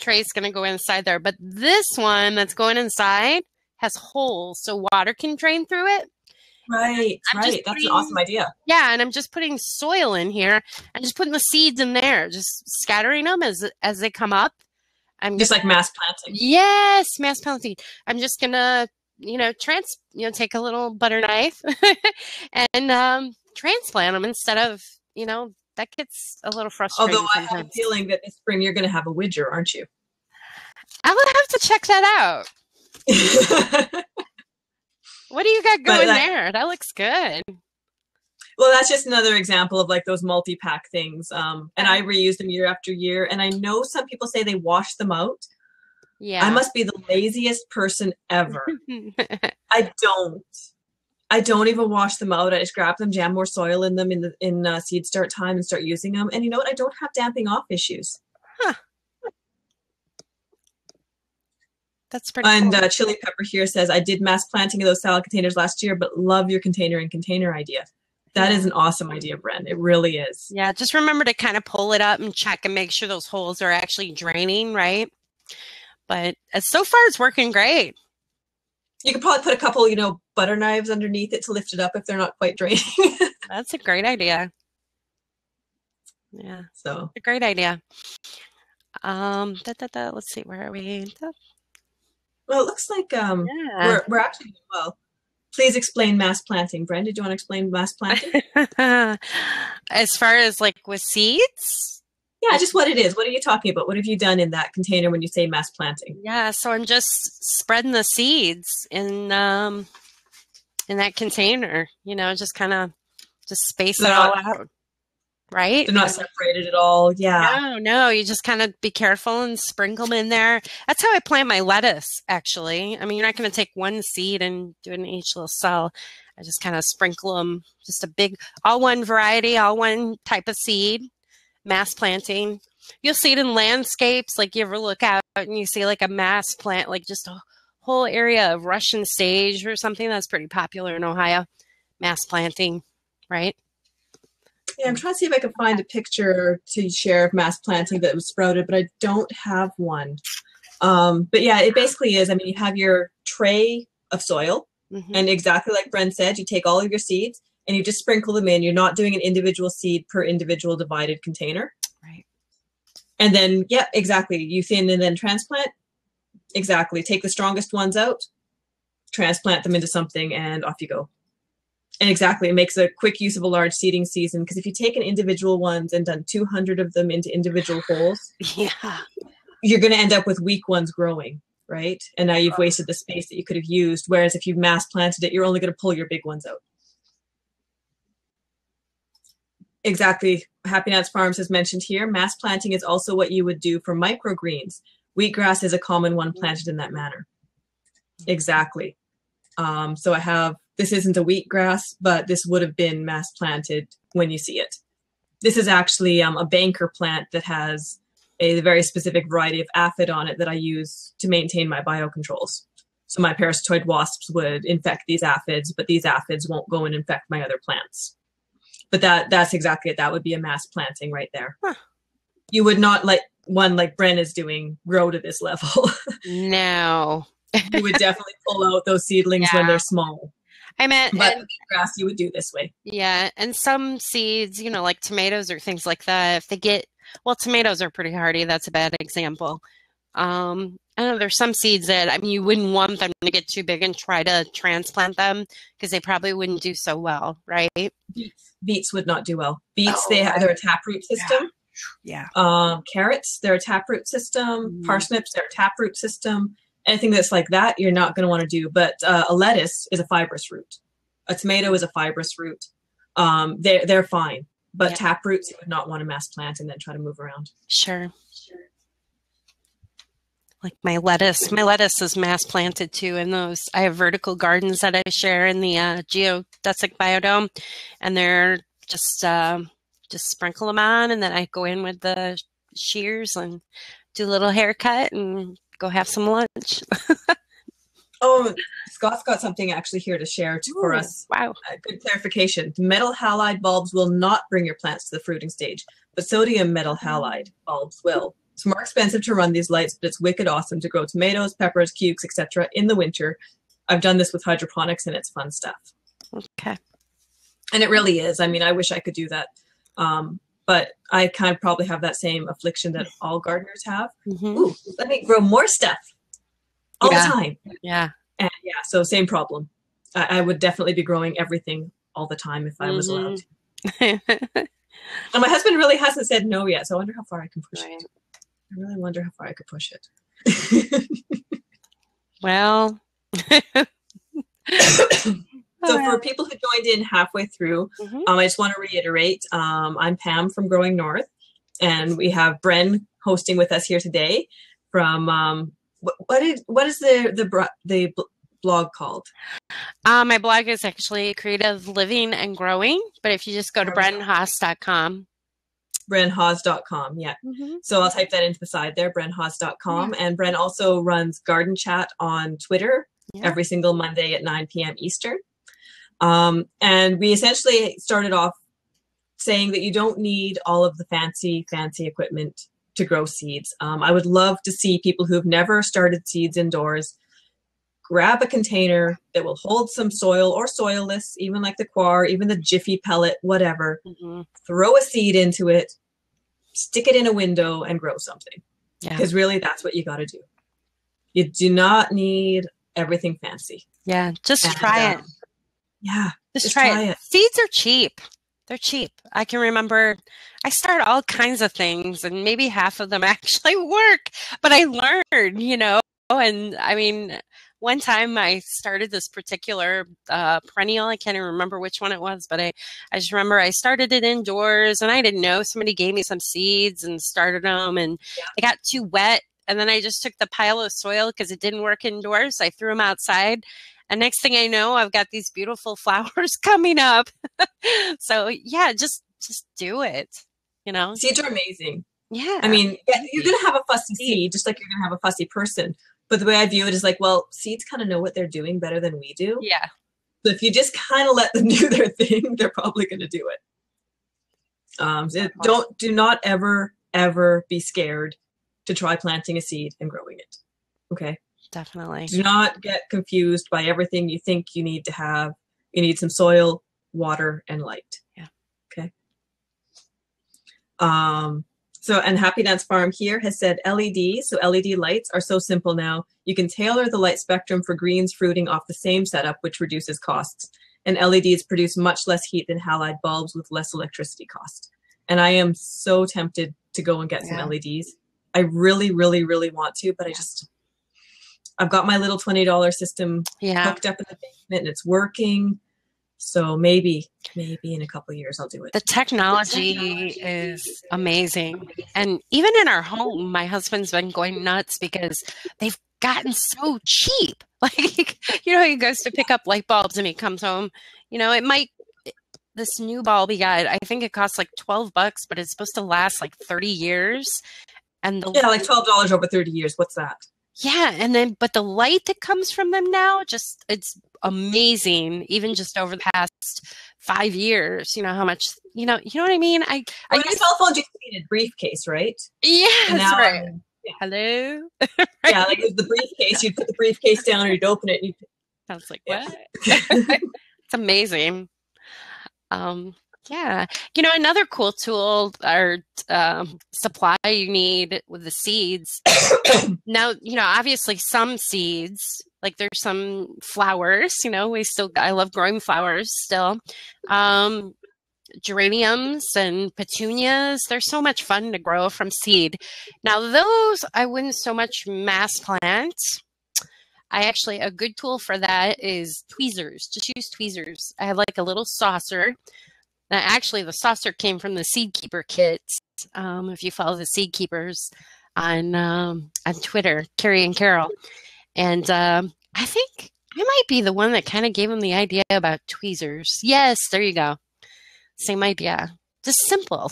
Tray's going to go inside there, but this one that's going inside has holes so water can drain through it. Right, right. That's an awesome idea. Yeah, and I'm just putting soil in here and just putting the seeds in there, just scattering them as they come up. I'm just like mass planting. Yes, mass planting. I'm just gonna, take a little butter knife and transplant them instead of, you know, that gets a little frustrating. Although I have a feeling that this spring you're gonna have a widger, aren't you? I would have to check that out. What do you got going there? That looks good. Well, that's just another example of like those multi-pack things. And I reuse them year after year. And I know some people say they wash them out. Yeah. I must be the laziest person ever. I don't even wash them out. I just grab them, jam more soil in them in seed start time and start using them. And you know what? I don't have damping off issues. Huh. That's pretty cool. And Chili Pepper here says, I did mass planting of those salad containers last year, but love your container idea. That is an awesome idea, Bren. It really is. Yeah, just remember to kind of pull it up and check and make sure those holes are actually draining, right? But so far, it's working great. You could probably put a couple, butter knives underneath it to lift it up if they're not quite draining. That's a great idea. Yeah, so a great idea. Let's see, where are we? Well, it looks like we're actually doing well. Please explain mass planting. Bren, did you want to explain mass planting? As far as like with seeds? Yeah, just what it is. What are you talking about? What have you done in that container when you say mass planting? Yeah, so I'm just spreading the seeds in that container, just kind of space it all out, right? They're not separated at all. Yeah. No, you just kind of be careful and sprinkle them in there. That's how I plant my lettuce, actually. I mean, you're not going to take one seed and do it in each little cell. I just kind of sprinkle them, just a big, all one variety, all one type of seed. Mass planting. You'll see it in landscapes. Like you ever look out and you see like a mass plant, like just a whole area of Russian sage or something. That's pretty popular in Ohio. Mass planting, right? Yeah, I'm trying to see if I can find a picture to share of mass planting that was sprouted, but I don't have one. But yeah, it basically is. I mean, you have your tray of soil, and exactly like Bren said, you take all of your seeds and you just sprinkle them in. You're not doing an individual seed per individual divided container. Right. And then, yeah, exactly. You thin and then transplant. Exactly. Take the strongest ones out, transplant them into something, and off you go. And exactly, it makes a quick use of a large seeding season. Because if you take an individual ones and done 200 of them into individual holes, yeah, you're going to end up with weak ones growing, right? And now you've wasted the space that you could have used. Whereas if you mass planted it, you're only going to pull your big ones out. Exactly. Happy Nuts Farms has mentioned here, mass planting is also what you would do for microgreens. Wheatgrass is a common one planted in that manner. Exactly. So I have, this isn't a wheatgrass, but this would have been mass planted when you see it. This is actually a banker plant that has a very specific variety of aphid on it that I use to maintain my biocontrols. So my parasitoid wasps would infect these aphids, but these aphids won't go and infect my other plants. But that's exactly it. That would be a mass planting right there. Huh. You would not let one like Bren is doing grow to this level. No. You would definitely pull out those seedlings when they're small. I meant, but grass you would do this way. Yeah. And some seeds, like tomatoes or things like that, if they get, well, tomatoes are pretty hardy. That's a bad example. I know there's some seeds that, you wouldn't want them to get too big and try to transplant them because they probably wouldn't do so well, right? Beets would not do well. Beets, they're a taproot system. Yeah. Carrots, they're a taproot system. Parsnips, they're a taproot system. Anything that's like that, you're not going to want to do. But a lettuce is a fibrous root. A tomato is a fibrous root. They're fine. But taproots, you would not want to mass plant and then try to move around. Sure. Like my lettuce. My lettuce is mass planted too. And those, I have vertical gardens that I share in the geodesic biodome, and they're just sprinkle them on, and then I go in with the shears and do a little haircut and go have some lunch. Oh, Scott's got something actually here to share for us. Wow. Good clarification. Metal halide bulbs will not bring your plants to the fruiting stage, but sodium metal halide bulbs will. It's more expensive to run these lights, but it's wicked awesome to grow tomatoes, peppers, cukes, etc. in the winter. I've done this with hydroponics, and it's fun stuff. Okay. And it really is. I wish I could do that. But I kind of probably have that same affliction that all gardeners have. Ooh, let me grow more stuff all the time. Yeah. And yeah, so same problem. I would definitely be growing everything all the time if I was allowed to. And my husband really hasn't said no yet, so I wonder how far I can push it. I really wonder how far I could push it. Well. So for people who joined in halfway through, I just want to reiterate, I'm Pam from Growing North, and we have Bren hosting with us here today from What is the blog called? My blog is actually Creative Living and Growing, but if you just go to brenhaas.com. brenhaas.com, yeah. Mm-hmm. So I'll type that into the side there, brenhaas.com. Yeah. And Bren also runs Garden Chat on Twitter every single Monday at 9 p.m. Eastern. And we essentially started off saying that you don't need all of the fancy equipment to grow seeds. I would love to see people who've never started seeds indoors grab a container that will hold some soil or soilless, even like the coir, even the Jiffy pellet, whatever, throw a seed into it, stick it in a window and grow something. Because really that's what you got to do. You do not need everything fancy. Yeah. Just try it. Yeah. Just try it. Seeds are cheap. They're cheap. I can remember I started all kinds of things and maybe half of them actually work, but I learned, you know, and I mean, one time I started this particular perennial. I can't even remember which one it was, but I just remember I started it indoors and I didn't know. Somebody gave me some seeds and started them and they got too wet. And then I just took the pile of soil because it didn't work indoors. So I threw them outside. And next thing I know, I've got these beautiful flowers coming up. So yeah, just do it, you know. Seeds are amazing. Yeah. I mean, you're going to have a fussy seed just like you're going to have a fussy person. But the way I view it is like, well, seeds kind of know what they're doing better than we do. Yeah. So if you just kind of let them do their thing, they're probably going to do it. Do not ever be scared to try planting a seed and growing it. Okay. Definitely. Do not get confused by everything you think you need to have. You need some soil, water, and light. Yeah. Okay. And Happy Dance Farm here has said LEDs, so LED lights are so simple now. You can tailor the light spectrum for greens fruiting off the same setup, which reduces costs. And LEDs produce much less heat than halide bulbs with less electricity cost. And I am so tempted to go and get some LEDs. I really, really, really want to, but I've got my little $20 system hooked up in the basement and it's working. So maybe in a couple of years I'll do it. The technology is amazing. And even in our home, my husband's been going nuts because they've gotten so cheap. Like, you know, he goes to pick up light bulbs and he comes home, you know, this new bulb he got, I think it costs like $12, but it's supposed to last like 30 years. And like $12 over 30 years. What's that? Yeah. But the light that comes from them now, it's amazing. Even just over the past 5 years, you know, how much, you know what I mean? When your cell phone just needed a briefcase, right? Yeah, that's right. Hello? Right. Yeah. Like the briefcase, you'd put the briefcase down or you'd open it. And I was like, what? It's amazing. Yeah. You know, another cool tool or supply you need with the seeds. Now, you know, obviously some seeds, like there's some flowers, you know, I love growing flowers still. Geraniums and petunias, they're so much fun to grow from seed. Now, those I wouldn't so much mass plant. A good tool for that is tweezers. Just use tweezers. I have like a little saucer. Now, actually, the saucer came from the Seed Keeper kit. If you follow the Seed Keepers on Twitter, Carrie and Carol, and I think I might be the one that kind of gave them the idea about tweezers. Yes, there you go. Same idea, just simple.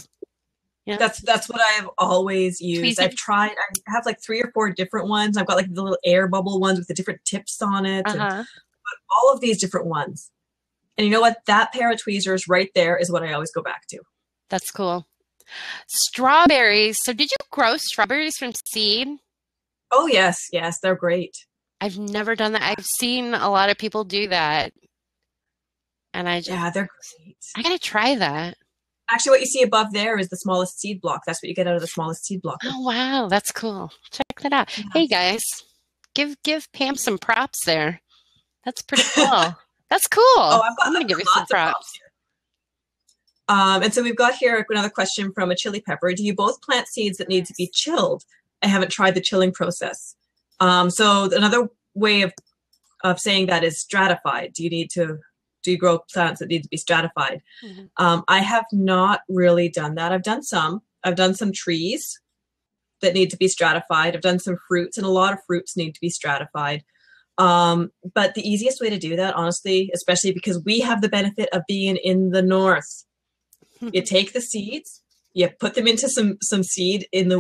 You know? That's what I have always used. Tweezers. I have like 3 or 4 different ones. I've got like the little air bubble ones with the different tips on it. And all of these different ones. And you know what? That pair of tweezers right there is what I always go back to. That's cool. Strawberries. So did you grow strawberries from seed? Oh, yes. Yes, they're great. I've never done that. I've seen a lot of people do that. And they're great. I got to try that. Actually, what you see above there is the smallest seed block. That's what you get out of the smallest seed block. Oh, wow. That's cool. Check that out. Yeah. Hey, guys, give Pam some props there. That's pretty cool. That's cool. Oh, I'm going to give you some props here. And so we've got here another question from a chili pepper. Do you both plant seeds that need to be chilled? I haven't tried the chilling process. So another way of saying that is stratified. Do you grow plants that need to be stratified? I have not really done that. I've done some trees that need to be stratified. I've done some fruits, and a lot of fruits need to be stratified. But the easiest way to do that, honestly, especially because we have the benefit of being in the north, you take the seeds, you put them into some seed in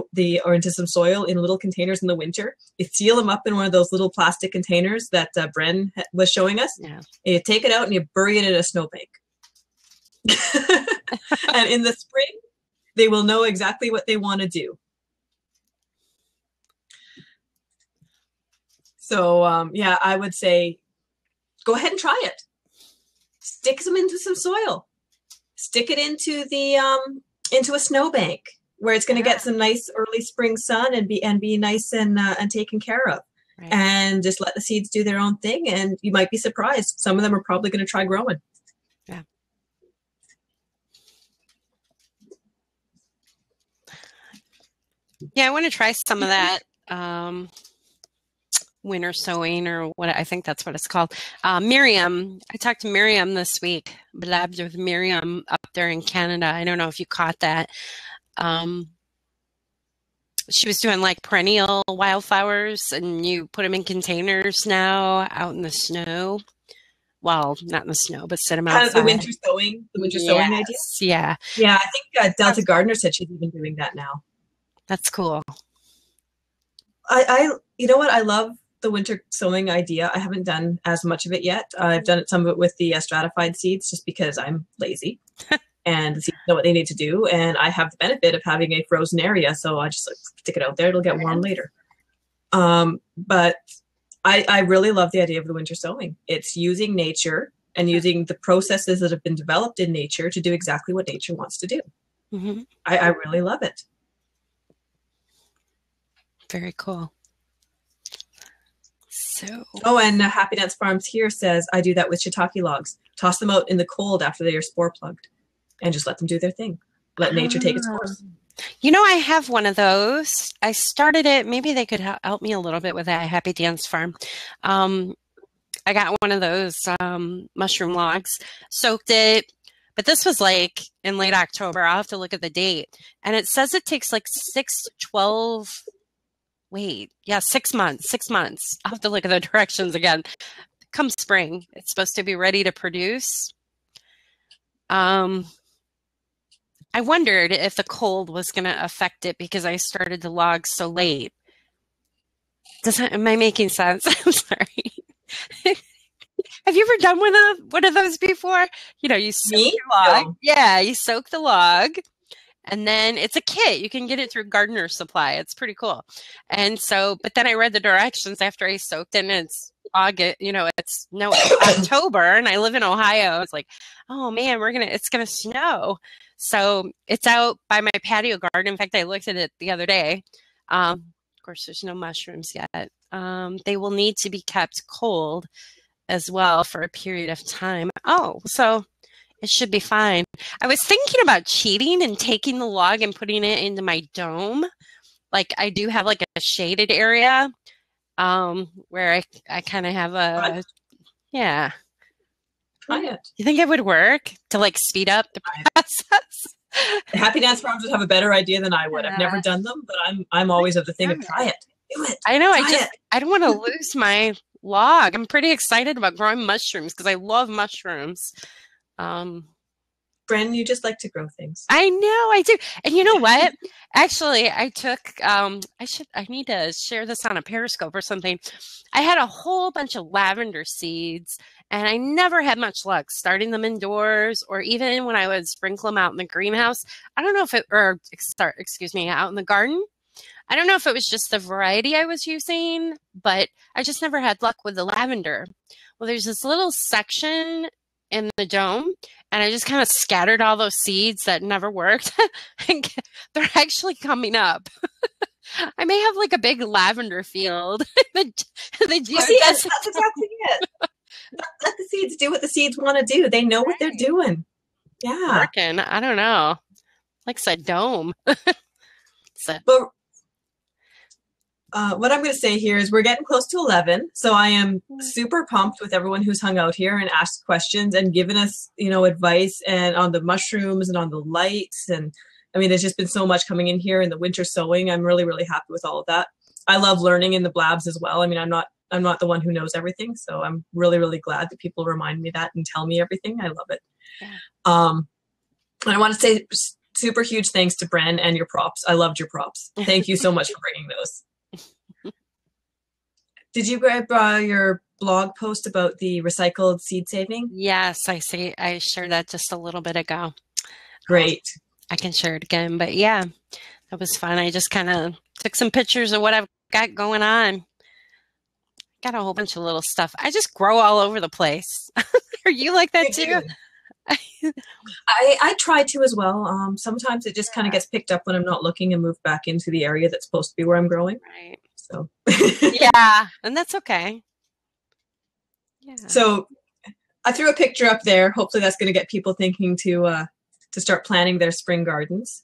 or into some soil in little containers in the winter. You seal them up in one of those little plastic containers that Bren was showing us. Yeah. And you take it out and you bury it in a snowbank. And in the spring, they will know exactly what they want to do. So yeah, I would say, go ahead and try it. Stick them into some soil. Stick it into a snowbank where it's going to get some nice early spring sun and be nice and taken care of. Right. And just let the seeds do their own thing. And you might be surprised. Some of them are probably going to try growing. Yeah. Yeah, I want to try some of that winter sowing, or what I think that's what it's called. Miriam, I talked to Miriam this week, blabbed with Miriam up there in Canada. I don't know if you caught that. She was doing like perennial wildflowers, and you put them in containers now out in the snow. Well, not in the snow, but set them outside. The winter sowing, sowing idea? Yeah. Yeah, I think Delta Gardener said she's even doing that now. That's cool. I you know what? I love the winter sowing idea. I haven't done as much of it yet. I've done some of it with the stratified seeds just because I'm lazy and the seeds know what they need to do. And I have the benefit of having a frozen area. So I just like, stick it out there. It'll get warm later. But I really love the idea of the winter sowing. It's using nature and using the processes that have been developed in nature to do exactly what nature wants to do. Mm-hmm. I really love it. Very cool. So. Oh, and Happy Dance Farms here says, I do that with shiitake logs. Toss them out in the cold after they are spore plugged and just let them do their thing. Let nature take its course. You know, I have one of those. I started it. Maybe they could help me a little bit with that, Happy Dance Farm. I got one of those mushroom logs, soaked it. But this was like in late October. I'll have to look at the date. And it says it takes like 6 to 12 wait, yeah, 6 months, 6 months. I'll have to look at the directions again. Come spring, it's supposed to be ready to produce. I wondered if the cold was going to affect it because I started the logs so late. Am I making sense? I'm sorry. Have you ever done one of those before? You know, you soak the log. No. Yeah, you soak the log. And then it's a kit. You can get it through Gardener's Supply. It's pretty cool. And so, but then I read the directions after I soaked it, and it's August, you know, it's no it's October, and I live in Ohio. It's like, oh man, it's gonna snow. So it's out by my patio garden. In fact, I looked at it the other day. Of course, there's no mushrooms yet. They will need to be kept cold as well for a period of time. Oh, so it should be fine. I was thinking about cheating and taking the log and putting it into my dome. Like I do have like a shaded area where I kind of have a, yeah. Try it. You think it would work to like speed up the process? Happy Dance Farms would have a better idea than I would. Yeah. I've never done them, but I'm always of the thing of try it. Do it. I know. I don't want to lose my log. I'm pretty excited about growing mushrooms because I love mushrooms. Bren, you just like to grow things. I know, I do. And you know what? Actually, I took, I need to share this on a Periscope or something. I had a whole bunch of lavender seeds, and I never had much luck starting them indoors, or even when I would sprinkle them out in the greenhouse. I don't know if it, or excuse me, out in the garden. I don't know if it was just the variety I was using, but I just never had luck with the lavender. Well, there's this little section in the dome, and I just kind of scattered all those seeds that never worked. They're actually coming up. I may have like a big lavender field. That's exactly it. Let the seeds do what the seeds want to do. They know what they're doing. Yeah. Working. I don't know. Like I said, dome. But what I'm going to say here is we're getting close to 11, so I am super pumped with everyone who's hung out here and asked questions and given us, you know, advice and on the mushrooms and on the lights and I mean, there's just been so much coming in here in the winter sowing. I'm really, really happy with all of that. I love learning in the blabs as well. I mean, I'm not the one who knows everything. So I'm really, really glad that people remind me that and tell me everything. I love it. Yeah. And I want to say super huge thanks to Bren and your props. I loved your props. Thank you so much for bringing those. Did you grab your blog post about the recycled seed saving? Yes, I see. I shared that just a little bit ago. Great. I can share it again, but yeah, that was fun. I just kind of took some pictures of what I've got going on. Got a whole bunch of little stuff. I just grow all over the place. Are you like that too? I try to as well. Sometimes it just kind of gets picked up when I'm not looking and moved back into the area that's supposed to be where I'm growing. Right. So yeah, and that's okay. Yeah. So I threw a picture up there. Hopefully that's going to get people thinking to start planning their spring gardens.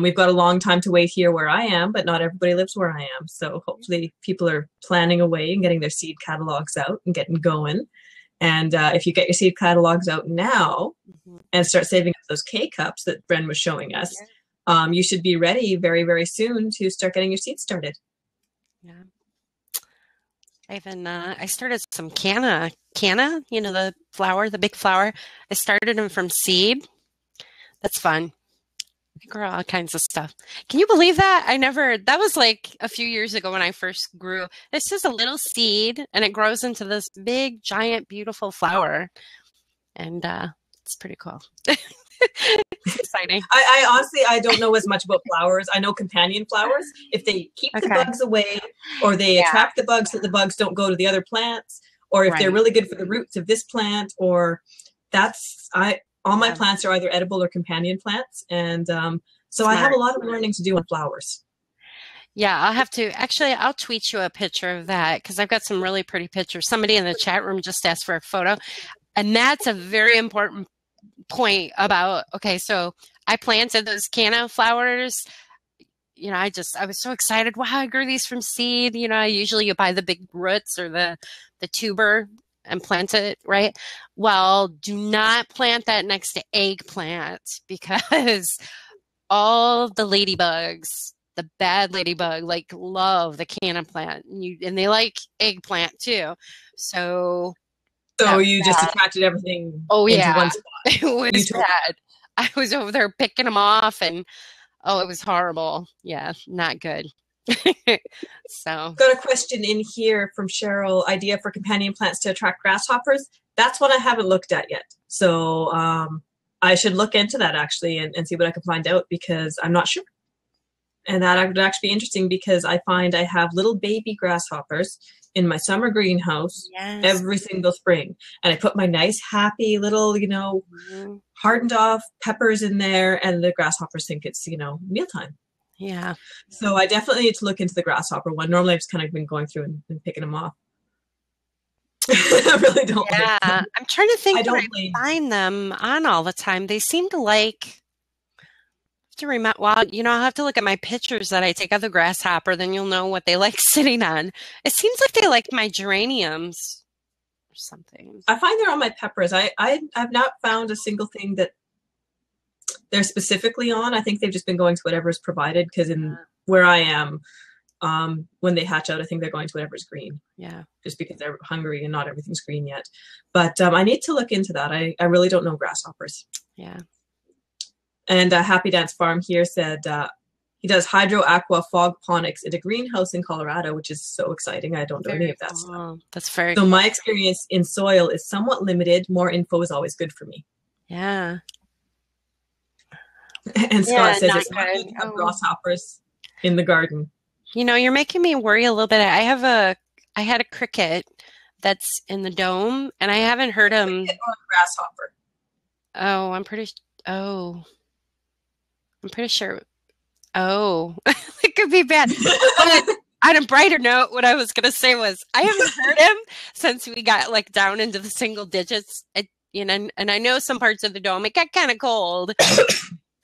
We've got a long time to wait here where I am, but not everybody lives where I am. So hopefully people are planning away and getting their seed catalogs out and getting going. And if you get your seed catalogs out now and start saving up those K-cups that Bren was showing us, you should be ready very, very soon to start getting your seeds started. Yeah. I started some canna, you know, the flower, the big flower. I started them from seed. That's fun. I grow all kinds of stuff. Can you believe that? That was like a few years ago when I first grew. It's just a little seed and it grows into this big, giant, beautiful flower. And it's pretty cool. It's exciting. I honestly, I don't know as much about flowers. I know companion flowers. If they keep the bugs away or they attract the bugs so the bugs don't go to the other plants, or if they're really good for the roots of this plant, or all my plants are either edible or companion plants. And so I have a lot of learning to do on flowers. Yeah, I'll have to. Actually, I'll tweet you a picture of that because I've got some really pretty pictures. Somebody in the chat room just asked for a photo. And that's a very important point about, okay, so I planted those canna flowers. You know, I was so excited. Wow, I grew these from seed. You know, usually you buy the big roots or the tuber and plant it, right? Well, do not plant that next to eggplant because all the ladybugs, the bad ladybug, like love the canna plant, and they like eggplant too. So you just attracted everything. Oh yeah, into one spot. It was bad. I was over there picking them off, and oh, it was horrible. Yeah, not good. So got a question in here from Cheryl. Idea for companion plants to attract grasshoppers. That's what I haven't looked at yet. So I should look into that actually and see what I can find out because I'm not sure. And that would actually be interesting because I find I have little baby grasshoppers in my summer greenhouse every single spring. And I put my nice, happy little, you know, hardened off peppers in there and the grasshoppers think it's, you know, mealtime. Yeah. So I definitely need to look into the grasshopper one. Normally I've just kind of been going through and picking them off. I really don't like them. I'm trying to think when I find them on all the time. They seem to like to remember. Well, you know, I'll have to look at my pictures that I take of the grasshopper. Then you'll know what they like sitting on. It seems like they like my geraniums or something. I find they're on my peppers. I've not found a single thing that they're specifically on. I think they've just been going to whatever's provided because in where I am, when they hatch out, I think they're going to whatever's green. Yeah. Just because they're hungry and not everything's green yet. But I need to look into that. I really don't know grasshoppers. Yeah. And Happy Dance Farm here said he does hydro aqua fog ponics at a greenhouse in Colorado, which is so exciting. I don't know any of that stuff. That's very cool. So my experience in soil is somewhat limited. More info is always good for me. Yeah. And Scott says it's not good to have grasshoppers in the garden. You know, you're making me worry a little bit. I had a cricket that's in the dome, and I haven't heard him. Cricket or grasshopper? Oh, I'm pretty sure. Oh, it could be bad. On a brighter note, what I was going to say was I haven't heard him since we got like down into the single digits. You know, and I know some parts of the dome it got kind of cold.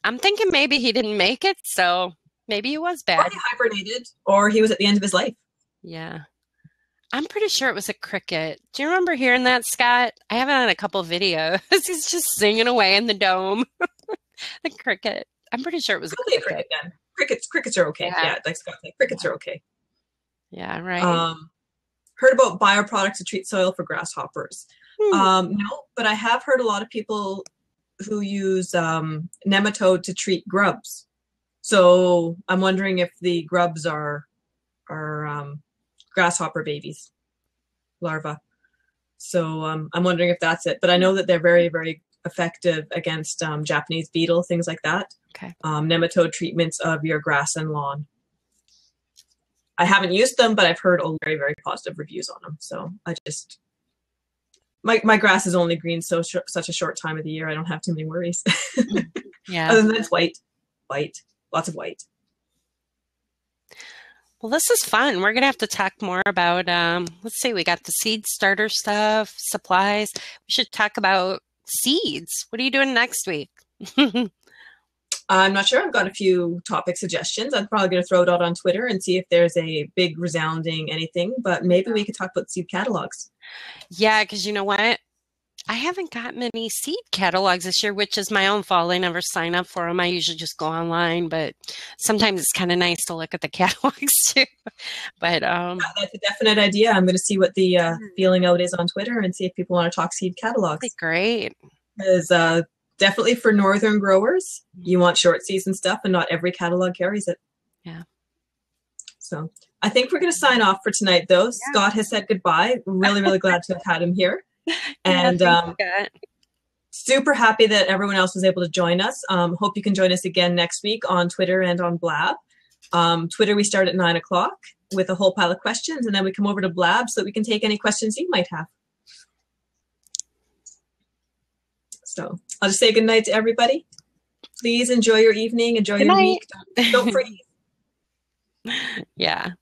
I'm thinking maybe he didn't make it, so maybe he was bad. Or he hibernated, or he was at the end of his life. Yeah. I'm pretty sure it was a cricket. Do you remember hearing that, Scott? I have it on a couple videos. He's just singing away in the dome. The cricket. I'm pretty sure it was probably a cricket. Then. Crickets are okay. Yeah, like Scott said, crickets are okay. Yeah, right. Heard about bioproducts to treat soil for grasshoppers. No, but I have heard a lot of people who use nematode to treat grubs. So I'm wondering if the grubs are grasshopper babies, larvae. So I'm wondering if that's it. But I know that they're very, very effective against Japanese beetle, things like that. Okay. Nematode treatments of your grass and lawn. I haven't used them, but I've heard very, very positive reviews on them. So I just, my grass is only green such a short time of the year. I don't have too many worries. Yeah. Other than that, it's white, lots of white. Well, this is fun. We're going to have to talk more about, let's see, we got the seed starter stuff, supplies. We should talk about seeds. What are you doing next week? I'm not sure. I've got a few topic suggestions. I'm probably going to throw it out on Twitter and see if there's a big resounding anything, but maybe we could talk about seed catalogs. Yeah, because you know what? I haven't got many seed catalogs this year, which is my own fault. I never sign up for them. I usually just go online, but sometimes it's kind of nice to look at the catalogs too. But that's a definite idea. I'm going to see what the feeling out is on Twitter and see if people want to talk seed catalogs. That'd be great. Because definitely for northern growers, you want short season stuff, and not every catalog carries it. Yeah. So I think we're going to sign off for tonight, though. Yeah. Scott has said goodbye. Really, really glad to have had him here. And super happy that everyone else was able to join us. Hope you can join us again next week on Twitter and on Blab. Twitter, we start at 9:00 with a whole pile of questions, and then we come over to Blab so that we can take any questions you might have. So I'll just say good night to everybody. Please enjoy your evening. Enjoy your week. Don't freeze. Yeah.